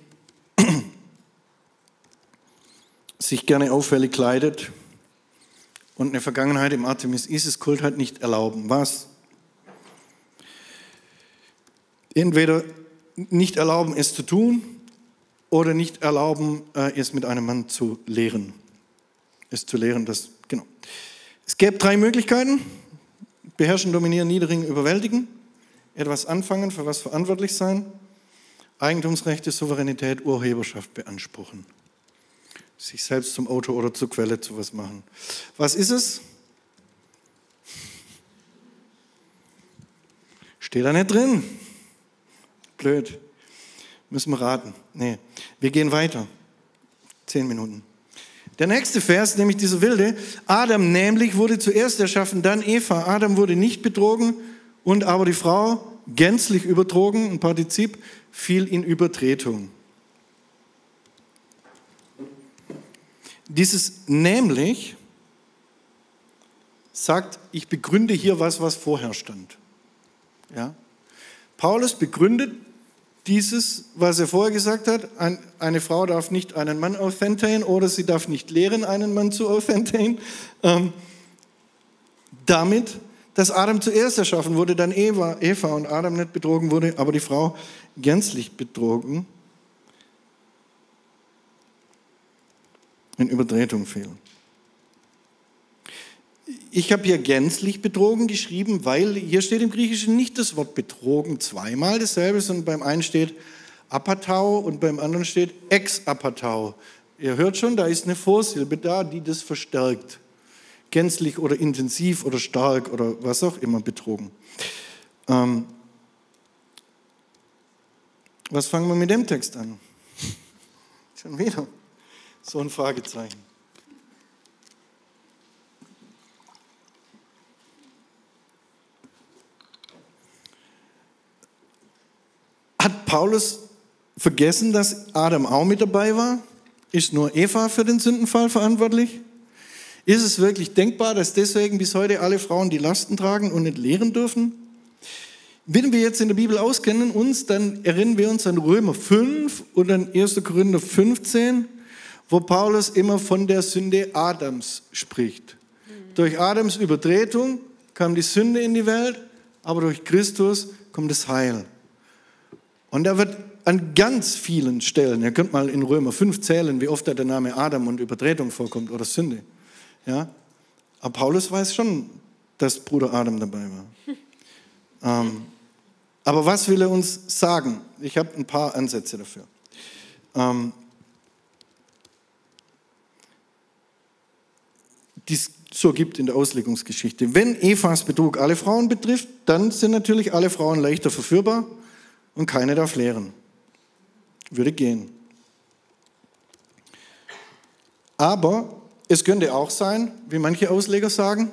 sich gerne auffällig kleidet und eine Vergangenheit im Artemis-Isis-Kult hat, nicht erlauben? Was? Entweder nicht erlauben, es zu tun, oder nicht erlauben, es mit einem Mann zu lehren. Genau. Es gäbe drei Möglichkeiten. Beherrschen, dominieren, niedrigen, überwältigen. Etwas anfangen, für was verantwortlich sein, Eigentumsrechte, Souveränität, Urheberschaft beanspruchen. Sich selbst zum Autor oder zur Quelle zu was machen. Was ist es? Steht da nicht drin. Blöd. Müssen wir raten. Nee, wir gehen weiter. 10 Minuten. Der nächste Vers, nämlich dieser wilde, Adam nämlich wurde zuerst erschaffen, dann Eva. Adam wurde nicht betrogen, und aber die Frau, gänzlich übertrogen, ein Partizip, fiel in Übertretung. Dieses nämlich sagt, ich begründe hier was vorher stand. Ja? Paulus begründet dieses, was er vorher gesagt hat, eine Frau darf nicht einen Mann aufenteien oder sie darf nicht lehren, einen Mann zu aufenteien, damit, dass Adam zuerst erschaffen wurde, dann Eva und Adam nicht betrogen wurde, aber die Frau gänzlich betrogen, in Übertretung fehlen. Ich habe hier gänzlich betrogen geschrieben, weil hier steht im Griechischen nicht das Wort betrogen zweimal dasselbe, sondern beim einen steht apatau und beim anderen steht ex-apatau. Ihr hört schon, da ist eine Vorsilbe da, die das verstärkt. Gänzlich oder intensiv oder stark oder was auch immer betrogen. Was fangen wir mit dem Text an? Schon wieder so ein Fragezeichen. Hat Paulus vergessen, dass Adam auch mit dabei war? Ist nur Eva für den Sündenfall verantwortlich? Ist es wirklich denkbar, dass deswegen bis heute alle Frauen die Lasten tragen und nicht lehren dürfen? Wenn wir jetzt in der Bibel auskennen uns, dann erinnern wir uns an Römer 5 und an 1. Korinther 15, wo Paulus immer von der Sünde Adams spricht. Durch Adams Übertretung kam die Sünde in die Welt, aber durch Christus kommt das Heil. Und da wird an ganz vielen Stellen, ihr könnt mal in Römer 5 zählen, wie oft da der Name Adam und Übertretung vorkommt oder Sünde. Ja? Aber Paulus weiß schon, dass Bruder Adam dabei war. Aber was will er uns sagen? Ich habe ein paar Ansätze dafür. Die es so gibt in der Auslegungsgeschichte. Wenn Evas Betrug alle Frauen betrifft, dann sind natürlich alle Frauen leichter verführbar und keine darf lehren. Würde gehen. Aber es könnte auch sein, wie manche Ausleger sagen,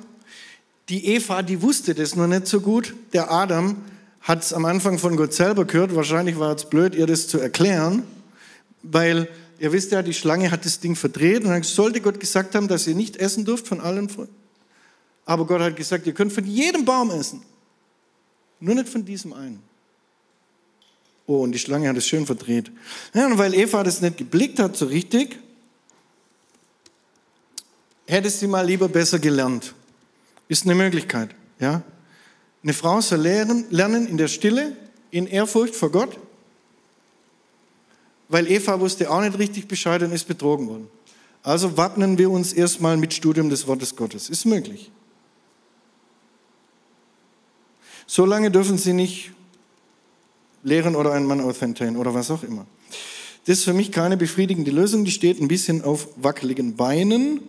die Eva, die wusste das nur nicht so gut. Der Adam hat es am Anfang von Gott selber gehört. Wahrscheinlich war es blöd, ihr das zu erklären, weil ihr wisst ja, die Schlange hat das Ding verdreht und dann sollte Gott gesagt haben, dass ihr nicht essen dürft von allen Früchten. Aber Gott hat gesagt, ihr könnt von jedem Baum essen. Nur nicht von diesem einen. Oh, und die Schlange hat es schön verdreht. Ja, und weil Eva das nicht geblickt hat so richtig, hätte sie mal lieber besser gelernt. Ist eine Möglichkeit. Ja? Eine Frau soll lernen in der Stille, in Ehrfurcht vor Gott, weil Eva wusste auch nicht richtig Bescheid und ist betrogen worden. Also wappnen wir uns erstmal mit Studium des Wortes Gottes. Ist möglich. So lange dürfen sie nicht lehren oder einen Mann authentieren oder was auch immer. Das ist für mich keine befriedigende Lösung. Die steht ein bisschen auf wackeligen Beinen.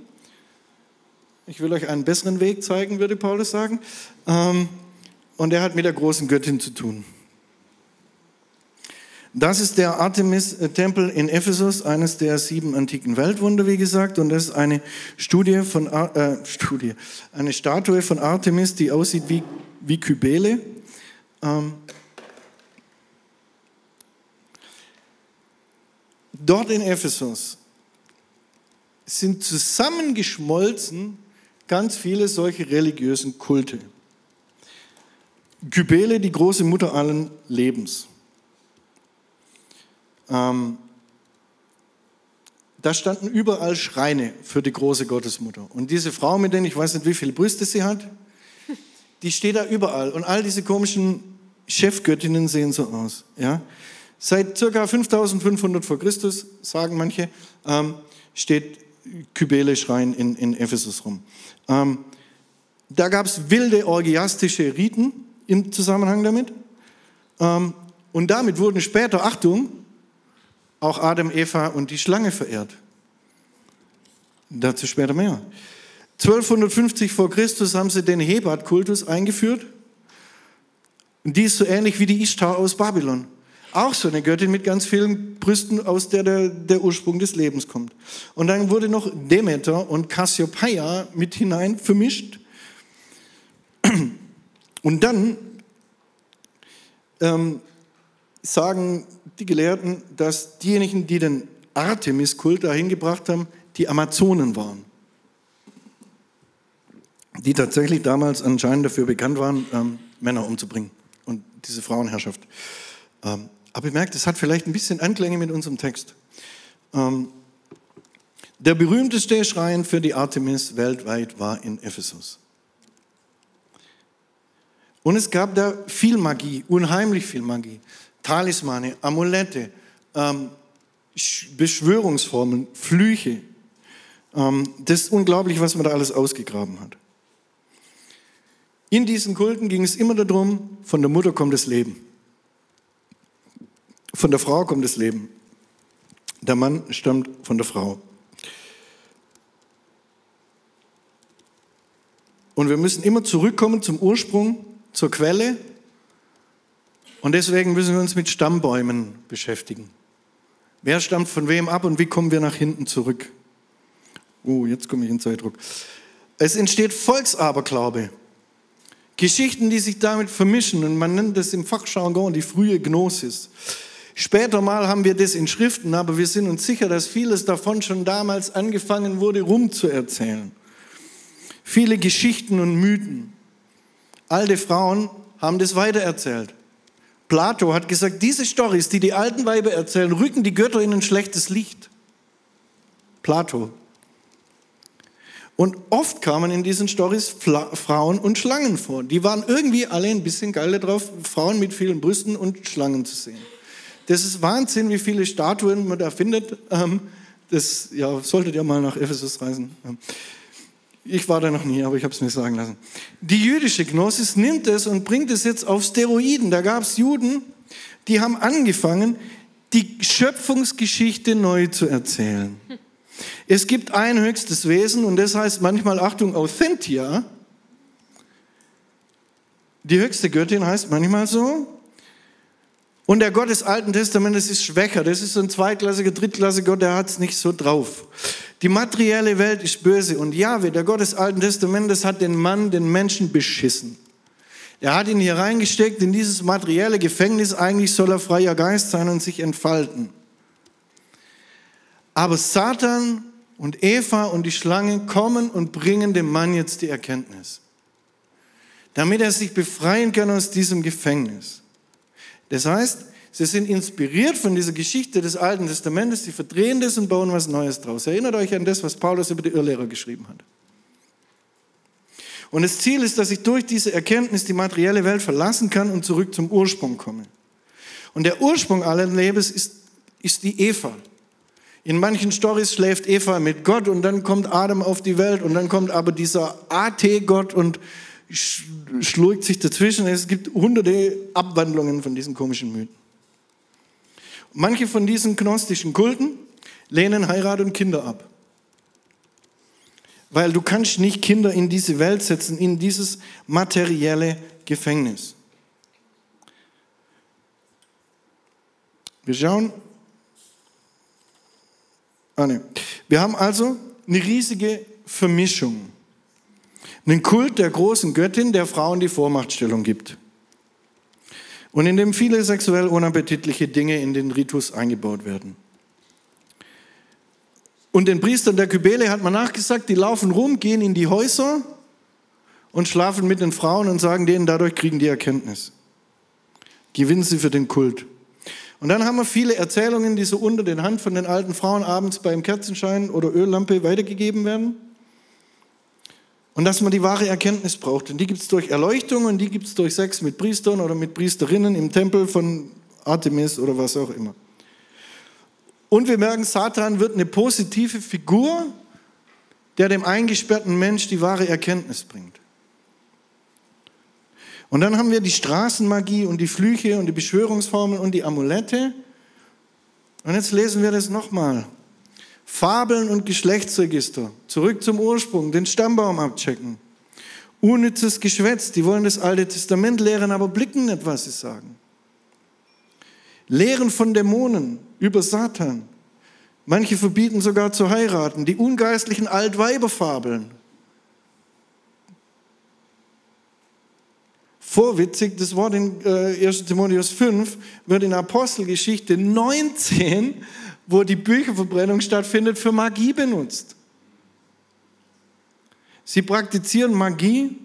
Ich will euch einen besseren Weg zeigen, würde Paulus sagen. Und er hat mit der großen Göttin zu tun. Das ist der Artemis-Tempel in Ephesus, eines der 7 antiken Weltwunder, wie gesagt. Und das ist eine eine Statue von Artemis, die aussieht wie Kybele. Dort in Ephesus sind zusammengeschmolzen ganz viele solche religiösen Kulte. Kybele, die große Mutter allen Lebens. Da standen überall Schreine für die große Gottesmutter. Und diese Frau, mit denen ich weiß nicht, wie viele Brüste sie hat, die steht da überall. Und all diese komischen Chefgöttinnen sehen so aus. Ja? Seit ca. 5500 vor Christus, sagen manche, steht Kybele-Schrein in Ephesus rum. Da gab es wilde orgiastische Riten im Zusammenhang damit. Und damit wurden später, Achtung, auch Adam, Eva und die Schlange verehrt. Dazu später mehr. 1250 vor Christus haben sie den Hebat-Kultus eingeführt. Und die ist so ähnlich wie die Ishtar aus Babylon. Auch so eine Göttin mit ganz vielen Brüsten, aus der der Ursprung des Lebens kommt. Und dann wurde noch Demeter und Cassiopeia mit hinein vermischt. Und dann sagen die Gelehrten, dass diejenigen, die den Artemis-Kult dahin gebracht haben, die Amazonen waren, die tatsächlich damals anscheinend dafür bekannt waren, Männer umzubringen und diese Frauenherrschaft. Aber ihr merkt, es hat vielleicht ein bisschen Anklänge mit unserem Text. Der berühmteste Schrein für die Artemis weltweit war in Ephesus. Und es gab da viel Magie, unheimlich viel Magie. Talismane, Amulette, Beschwörungsformeln, Flüche. Das ist unglaublich, was man da alles ausgegraben hat. In diesen Kulten ging es immer darum, von der Mutter kommt das Leben. Von der Frau kommt das Leben. Der Mann stammt von der Frau. Und wir müssen immer zurückkommen zum Ursprung, zur Quelle. Und deswegen müssen wir uns mit Stammbäumen beschäftigen. Wer stammt von wem ab und wie kommen wir nach hinten zurück? Oh, jetzt komme ich in Zeitdruck. Es entsteht Volksaberglaube. Geschichten, die sich damit vermischen, und man nennt das im Fachjargon die frühe Gnosis. Später mal haben wir das in Schriften, aber wir sind uns sicher, dass vieles davon schon damals angefangen wurde, rumzuerzählen. Viele Geschichten und Mythen. Alte Frauen haben das weitererzählt. Plato hat gesagt, diese Storys, die die alten Weiber erzählen, rücken die Götter in ein schlechtes Licht. Plato. Und oft kamen in diesen Storys Frauen und Schlangen vor. Die waren irgendwie alle ein bisschen geil drauf, Frauen mit vielen Brüsten und Schlangen zu sehen. Das ist Wahnsinn, wie viele Statuen man da findet. Das ja, solltet ihr mal nach Ephesus reisen. Ich war da noch nie, aber ich habe es mir sagen lassen. Die jüdische Gnosis nimmt es und bringt es jetzt auf Steroiden. Da gab es Juden, die haben angefangen, die Schöpfungsgeschichte neu zu erzählen. Es gibt ein höchstes Wesen und das heißt manchmal, Achtung, Authentia. Die höchste Göttin heißt manchmal so. Und der Gott des Alten Testamentes ist schwächer. Das ist so ein zweitklassiger, drittklassiger Gott, der hat es nicht so drauf. Die materielle Welt ist böse. Und Jahwe, der Gott des Alten Testamentes, hat den Mann, den Menschen beschissen. Er hat ihn hier reingesteckt in dieses materielle Gefängnis. Eigentlich soll er freier Geist sein und sich entfalten. Aber Satan und Eva und die Schlange kommen und bringen dem Mann jetzt die Erkenntnis, damit er sich befreien kann aus diesem Gefängnis. Das heißt, sie sind inspiriert von dieser Geschichte des Alten Testamentes, sie verdrehen das und bauen was Neues draus. Erinnert euch an das, was Paulus über die Irrlehrer geschrieben hat. Und das Ziel ist, dass ich durch diese Erkenntnis die materielle Welt verlassen kann und zurück zum Ursprung komme. Und der Ursprung allen Lebens ist die Eva. In manchen Storys schläft Eva mit Gott und dann kommt Adam auf die Welt und dann kommt aber dieser AT-Gott und schlägt sich dazwischen. Es gibt hunderte Abwandlungen von diesen komischen Mythen. Manche von diesen gnostischen Kulten lehnen Heirat und Kinder ab. Weil du kannst nicht Kinder in diese Welt setzen, in dieses materielle Gefängnis. Wir schauen... Wir haben also eine riesige Vermischung. Einen Kult der großen Göttin, der Frauen die Vormachtstellung gibt. Und in dem viele sexuell unappetitliche Dinge in den Ritus eingebaut werden. Und den Priestern der Kybele hat man nachgesagt, die laufen rum, gehen in die Häuser und schlafen mit den Frauen und sagen denen, dadurch kriegen die Erkenntnis. Gewinnen sie für den Kult. Und dann haben wir viele Erzählungen, die so unter den Hand von den alten Frauen abends beim Kerzenschein oder Öllampe weitergegeben werden. Und dass man die wahre Erkenntnis braucht. Und die gibt es durch Erleuchtung und die gibt es durch Sex mit Priestern oder mit Priesterinnen im Tempel von Artemis oder was auch immer. Und wir merken, Satan wird eine positive Figur, der dem eingesperrten Mensch die wahre Erkenntnis bringt. Und dann haben wir die Straßenmagie und die Flüche und die Beschwörungsformeln und die Amulette. Und jetzt lesen wir das nochmal. Fabeln und Geschlechtsregister. Zurück zum Ursprung, den Stammbaum abchecken. Unnützes Geschwätz. Die wollen das Alte Testament lehren, aber blicken nicht, was sie sagen. Lehren von Dämonen über Satan. Manche verbieten sogar zu heiraten. Die ungeistlichen Altweiberfabeln. Vorwitzig, das Wort in 1. Timotheus 5 wird in Apostelgeschichte 19 wo die Bücherverbrennung stattfindet, für Magie benutzt. Sie praktizieren Magie,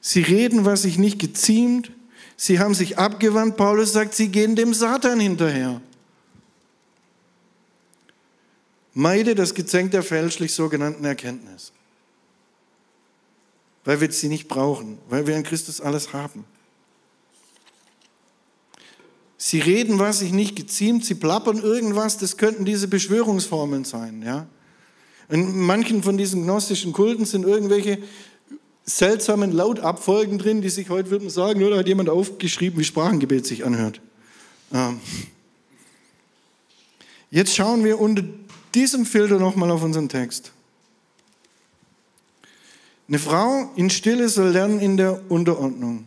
sie reden, was sich nicht geziemt, sie haben sich abgewandt. Paulus sagt, sie gehen dem Satan hinterher. Meide das Gezänk der fälschlich sogenannten Erkenntnis. Weil wir sie nicht brauchen, weil wir in Christus alles haben. Sie reden, was sich nicht geziemt, sie plappern irgendwas, das könnten diese Beschwörungsformeln sein. Ja? In manchen von diesen gnostischen Kulten sind irgendwelche seltsamen Lautabfolgen drin, die sich heute, würde man sagen, oder hat jemand aufgeschrieben, wie Sprachengebet sich anhört. Jetzt schauen wir unter diesem Filter nochmal auf unseren Text. Eine Frau in Stille soll lernen in der Unterordnung.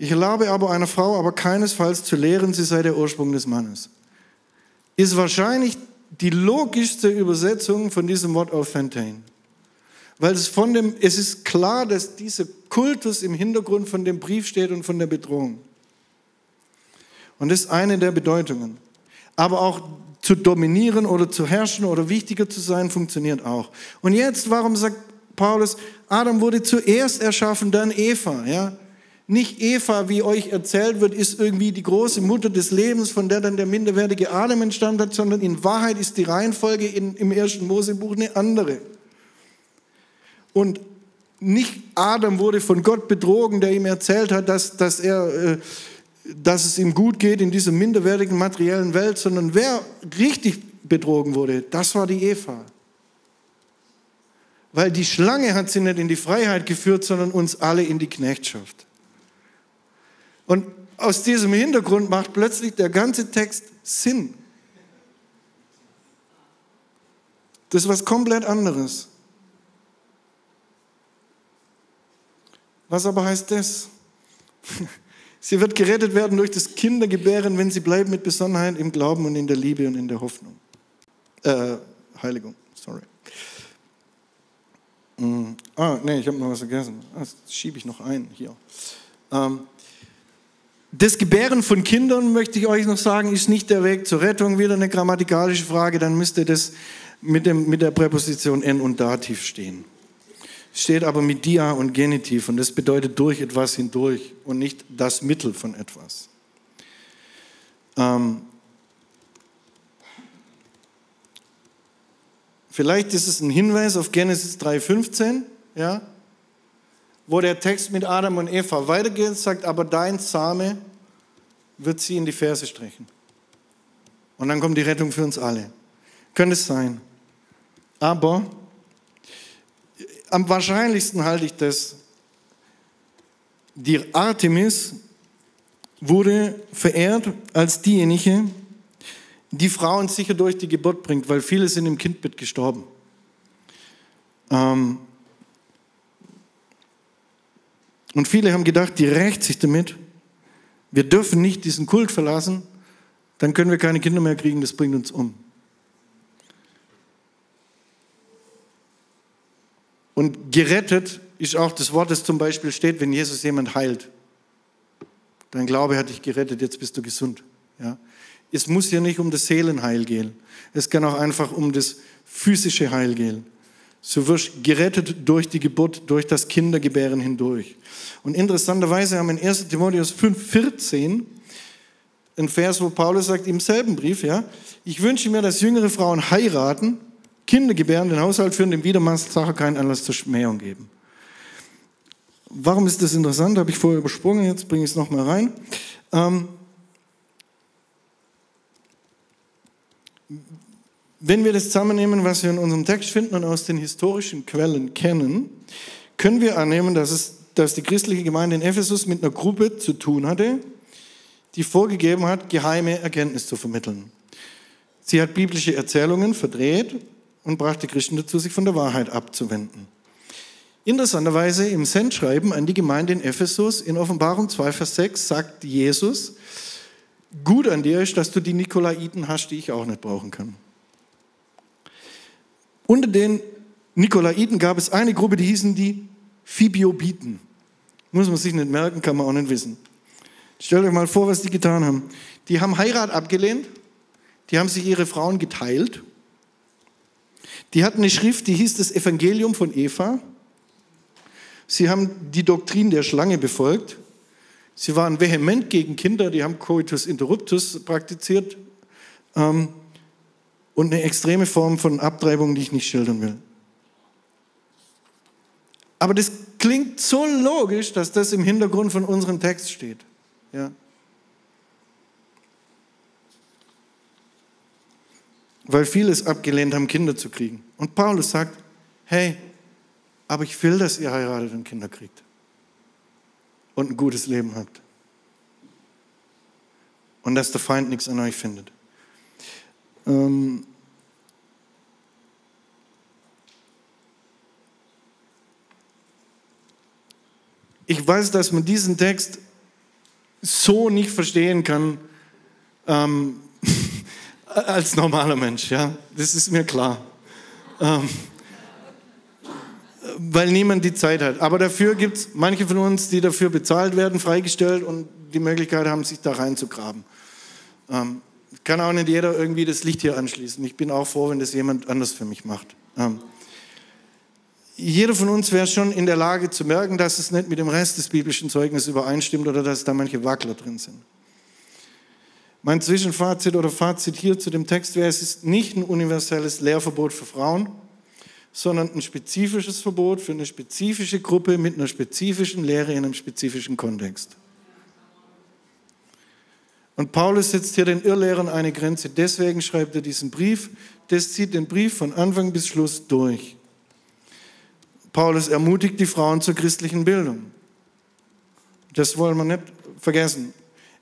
Ich erlaube aber einer Frau, aber keinesfalls zu lehren, sie sei der Ursprung des Mannes. Ist wahrscheinlich die logischste Übersetzung von diesem Wort auf Fontaine. Weil es ist klar, dass dieser Kultus im Hintergrund von dem Brief steht und von der Bedrohung. Und das ist eine der Bedeutungen. Aber auch zu dominieren oder zu herrschen oder wichtiger zu sein, funktioniert auch. Und jetzt, warum sagt Paulus, Adam wurde zuerst erschaffen, dann Eva, ja? Nicht Eva, wie euch erzählt wird, ist irgendwie die große Mutter des Lebens, von der dann der minderwertige Adam entstanden hat, sondern in Wahrheit ist die Reihenfolge im 1. Mosebuch eine andere. Und nicht Adam wurde von Gott betrogen, der ihm erzählt hat, dass es ihm gut geht in dieser minderwertigen materiellen Welt, sondern wer richtig betrogen wurde, das war die Eva. Weil die Schlange hat sie nicht in die Freiheit geführt, sondern uns alle in die Knechtschaft. Und aus diesem Hintergrund macht plötzlich der ganze Text Sinn. Das ist was komplett anderes. Was aber heißt das? Sie wird gerettet werden durch das Kindergebären, wenn sie bleibt mit Besonnenheit im Glauben und in der Liebe und in der Hoffnung. Heiligung, sorry. Ich habe noch was vergessen. Das schiebe ich noch ein hier. Das Gebären von Kindern, möchte ich euch noch sagen, ist nicht der Weg zur Rettung. Wieder eine grammatikalische Frage, dann müsste das mit der Präposition en und Dativ stehen. Steht aber mit dia und Genitiv und das bedeutet durch etwas hindurch und nicht das Mittel von etwas. Vielleicht ist es ein Hinweis auf Genesis 3,15, ja? Wo der Text mit Adam und Eva weitergeht, sagt, aber dein Same wird sie in die Ferse strechen. Und dann kommt die Rettung für uns alle. Könnte es sein. Aber am wahrscheinlichsten halte ich das. Die Artemis wurde verehrt als diejenige, die Frauen sicher durch die Geburt bringt, weil viele sind im Kindbett gestorben. Und viele haben gedacht, die rächt sich damit. Wir dürfen nicht diesen Kult verlassen, dann können wir keine Kinder mehr kriegen, das bringt uns um. Und gerettet ist auch das Wort, das zum Beispiel steht, wenn Jesus jemand heilt. Dein Glaube hat dich gerettet, jetzt bist du gesund. Ja? Es muss hier nicht um das Seelenheil gehen. Es kann auch einfach um das physische Heil gehen. So wirst gerettet durch die Geburt, durch das Kindergebären hindurch. Und interessanterweise haben in 1. Timotheus 5,14 ein Vers, wo Paulus sagt, im selben Brief, ja, ich wünsche mir, dass jüngere Frauen heiraten, Kinder gebären, den Haushalt führen, dem Widermaßsache keinen Anlass zur Schmähung geben. Warum ist das interessant? Habe ich vorher übersprungen, jetzt bringe ich es nochmal rein. Wenn wir das zusammennehmen, was wir in unserem Text finden und aus den historischen Quellen kennen, können wir annehmen, dass die christliche Gemeinde in Ephesus mit einer Gruppe zu tun hatte, die vorgegeben hat, geheime Erkenntnis zu vermitteln. Sie hat biblische Erzählungen verdreht und brachte Christen dazu, sich von der Wahrheit abzuwenden. Interessanterweise im Sendschreiben an die Gemeinde in Ephesus in Offenbarung 2, Vers 6 sagt Jesus, gut an dir ist, dass du die Nikolaiten hast, die ich auch nicht brauchen kann. Unter den Nikolaiten gab es eine Gruppe, die hießen die Phibioniten. Muss man sich nicht merken, kann man auch nicht wissen. Stellt euch mal vor, was die getan haben. Die haben Heirat abgelehnt, Die haben sich ihre Frauen geteilt. Die hatten eine Schrift, die hieß das Evangelium von Eva. Sie haben die Doktrin der Schlange befolgt. Sie waren vehement gegen Kinder, die haben Coitus Interruptus praktiziert und eine extreme Form von Abtreibung, die ich nicht schildern will. Aber das klingt so logisch, dass das im Hintergrund von unserem Text steht. Ja. Weil viele es abgelehnt haben, Kinder zu kriegen. Und Paulus sagt, hey, aber ich will, dass ihr heiratet und Kinder kriegt. Und ein gutes Leben habt. Und dass der Feind nichts an euch findet. Ich weiß, dass man diesen Text so nicht verstehen kann, als normaler Mensch, ja, das ist mir klar. Weil niemand die Zeit hat. Aber dafür gibt es manche von uns, die dafür bezahlt werden, freigestellt und die Möglichkeit haben, sich da reinzugraben. Kann auch nicht jeder irgendwie das Licht hier anschließen. Ich bin auch froh, wenn das jemand anders für mich macht. Jeder von uns wäre schon in der Lage zu merken, dass es nicht mit dem Rest des biblischen Zeugnisses übereinstimmt oder dass da manche Wackler drin sind. Mein Zwischenfazit oder Fazit hier zu dem Text wäre, es ist nicht ein universelles Lehrverbot für Frauen, sondern ein spezifisches Verbot für eine spezifische Gruppe mit einer spezifischen Lehre in einem spezifischen Kontext. Und Paulus setzt hier den Irrlehrern eine Grenze, deswegen schreibt er diesen Brief, das zieht den Brief von Anfang bis Schluss durch. Paulus ermutigt die Frauen zur christlichen Bildung. Das wollen wir nicht vergessen.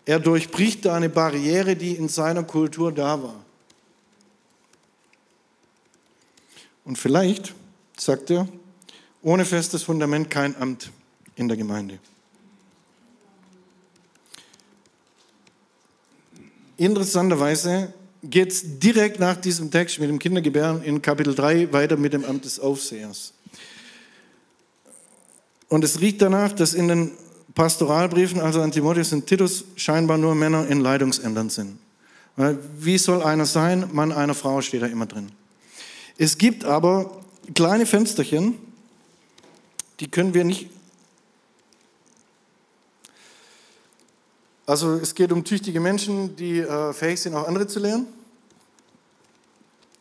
Er durchbricht da eine Barriere, die in seiner Kultur da war. Und vielleicht, sagt er, ohne festes Fundament kein Amt in der Gemeinde. Interessanterweise geht es direkt nach diesem Text mit dem Kindergebären in Kapitel 3 weiter mit dem Amt des Aufsehers. Und es riecht danach, dass in den Pastoralbriefen, also an Timotheus und Titus, scheinbar nur Männer in Leitungsämtern sind. Weil wie soll einer sein? Mann einer Frau steht da immer drin. Es gibt aber kleine Fensterchen, die können wir nicht... Also es geht um tüchtige Menschen, die fähig sind, auch andere zu lehren.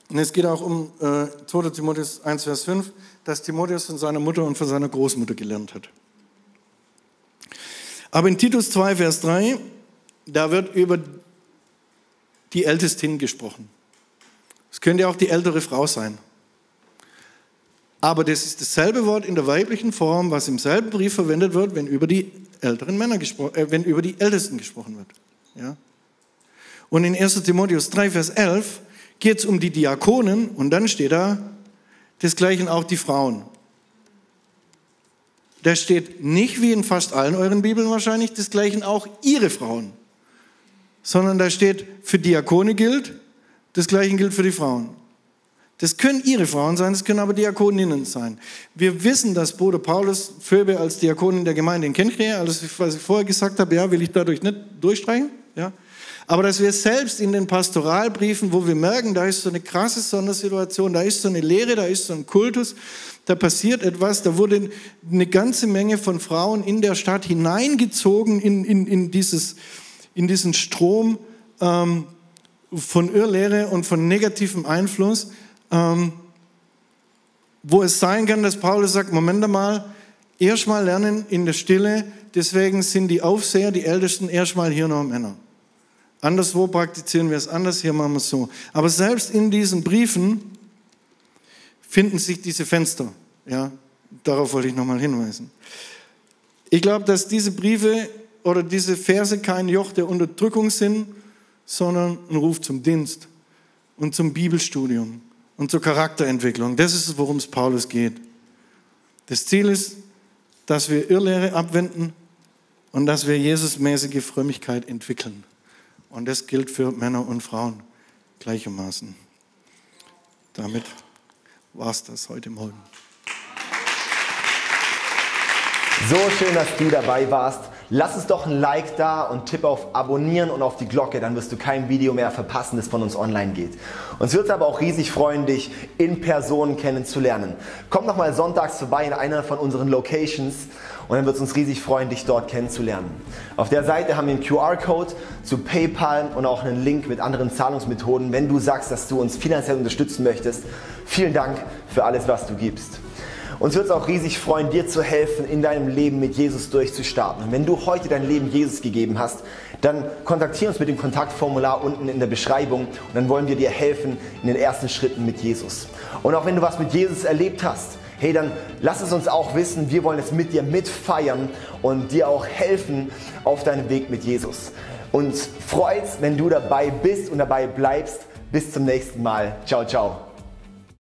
Und es geht auch um 2. Timotheus 1, Vers 5, dass Timotheus von seiner Mutter und von seiner Großmutter gelernt hat. Aber in Titus 2, Vers 3, da wird über die Ältestin gesprochen. Es könnte auch die ältere Frau sein. Aber das ist dasselbe Wort in der weiblichen Form, was im selben Brief verwendet wird, wenn über die älteren Männer wenn über die Ältesten gesprochen wird. Ja? Und in 1. Timotheus 3, Vers 11 geht es um die Diakonen und dann steht da, desgleichen auch die Frauen. Da steht nicht, wie in fast allen euren Bibeln wahrscheinlich, desgleichen auch ihre Frauen. Sondern da steht, für Diakone gilt, desgleichen gilt für die Frauen. Das können ihre Frauen sein, das können aber Diakoninnen sein. Wir wissen, dass Bruder Paulus Phoebe als Diakonin der Gemeinde in Kenkrea, alles, was ich vorher gesagt habe, ja, will ich dadurch nicht durchstreichen. Ja. Aber dass wir selbst in den Pastoralbriefen, wo wir merken, da ist so eine krasse Sondersituation, da ist so eine Lehre, da ist so ein Kultus, da passiert etwas, da wurde eine ganze Menge von Frauen in der Stadt hineingezogen in diesen Strom von Irrlehre und von negativem Einfluss, wo es sein kann, dass Paulus sagt, Moment mal, erstmal lernen in der Stille, deswegen sind die Aufseher, die Ältesten, erstmal hier noch Männer. Anderswo praktizieren wir es anders, hier machen wir es so. Aber selbst in diesen Briefen finden sich diese Fenster. Ja, darauf wollte ich nochmal hinweisen. Ich glaube, dass diese Briefe oder diese Verse kein Joch der Unterdrückung sind, sondern ein Ruf zum Dienst und zum Bibelstudium und zur Charakterentwicklung. Das ist es, worum es Paulus geht. Das Ziel ist, dass wir Irrlehre abwenden und dass wir Jesusmäßige Frömmigkeit entwickeln. Und das gilt für Männer und Frauen gleichermaßen. Damit war es das heute Morgen. So schön, dass du dabei warst. Lass uns doch ein Like da und tipp auf Abonnieren und auf die Glocke, dann wirst du kein Video mehr verpassen, das von uns online geht. Uns wird es aber auch riesig freuen, dich in Person kennenzulernen. Komm nochmal sonntags vorbei in einer von unseren Locations und dann wird es uns riesig freuen, dich dort kennenzulernen. Auf der Seite haben wir einen QR-Code zu PayPal und auch einen Link mit anderen Zahlungsmethoden, wenn du sagst, dass du uns finanziell unterstützen möchtest. Vielen Dank für alles, was du gibst. Uns wird es auch riesig freuen, dir zu helfen, in deinem Leben mit Jesus durchzustarten. Und wenn du heute dein Leben Jesus gegeben hast, dann kontaktiere uns mit dem Kontaktformular unten in der Beschreibung und dann wollen wir dir helfen in den ersten Schritten mit Jesus. Und auch wenn du was mit Jesus erlebt hast, hey, dann lass es uns auch wissen. Wir wollen es mit dir mitfeiern und dir auch helfen auf deinem Weg mit Jesus. Uns freut's, wenn du dabei bist und dabei bleibst. Bis zum nächsten Mal. Ciao, ciao.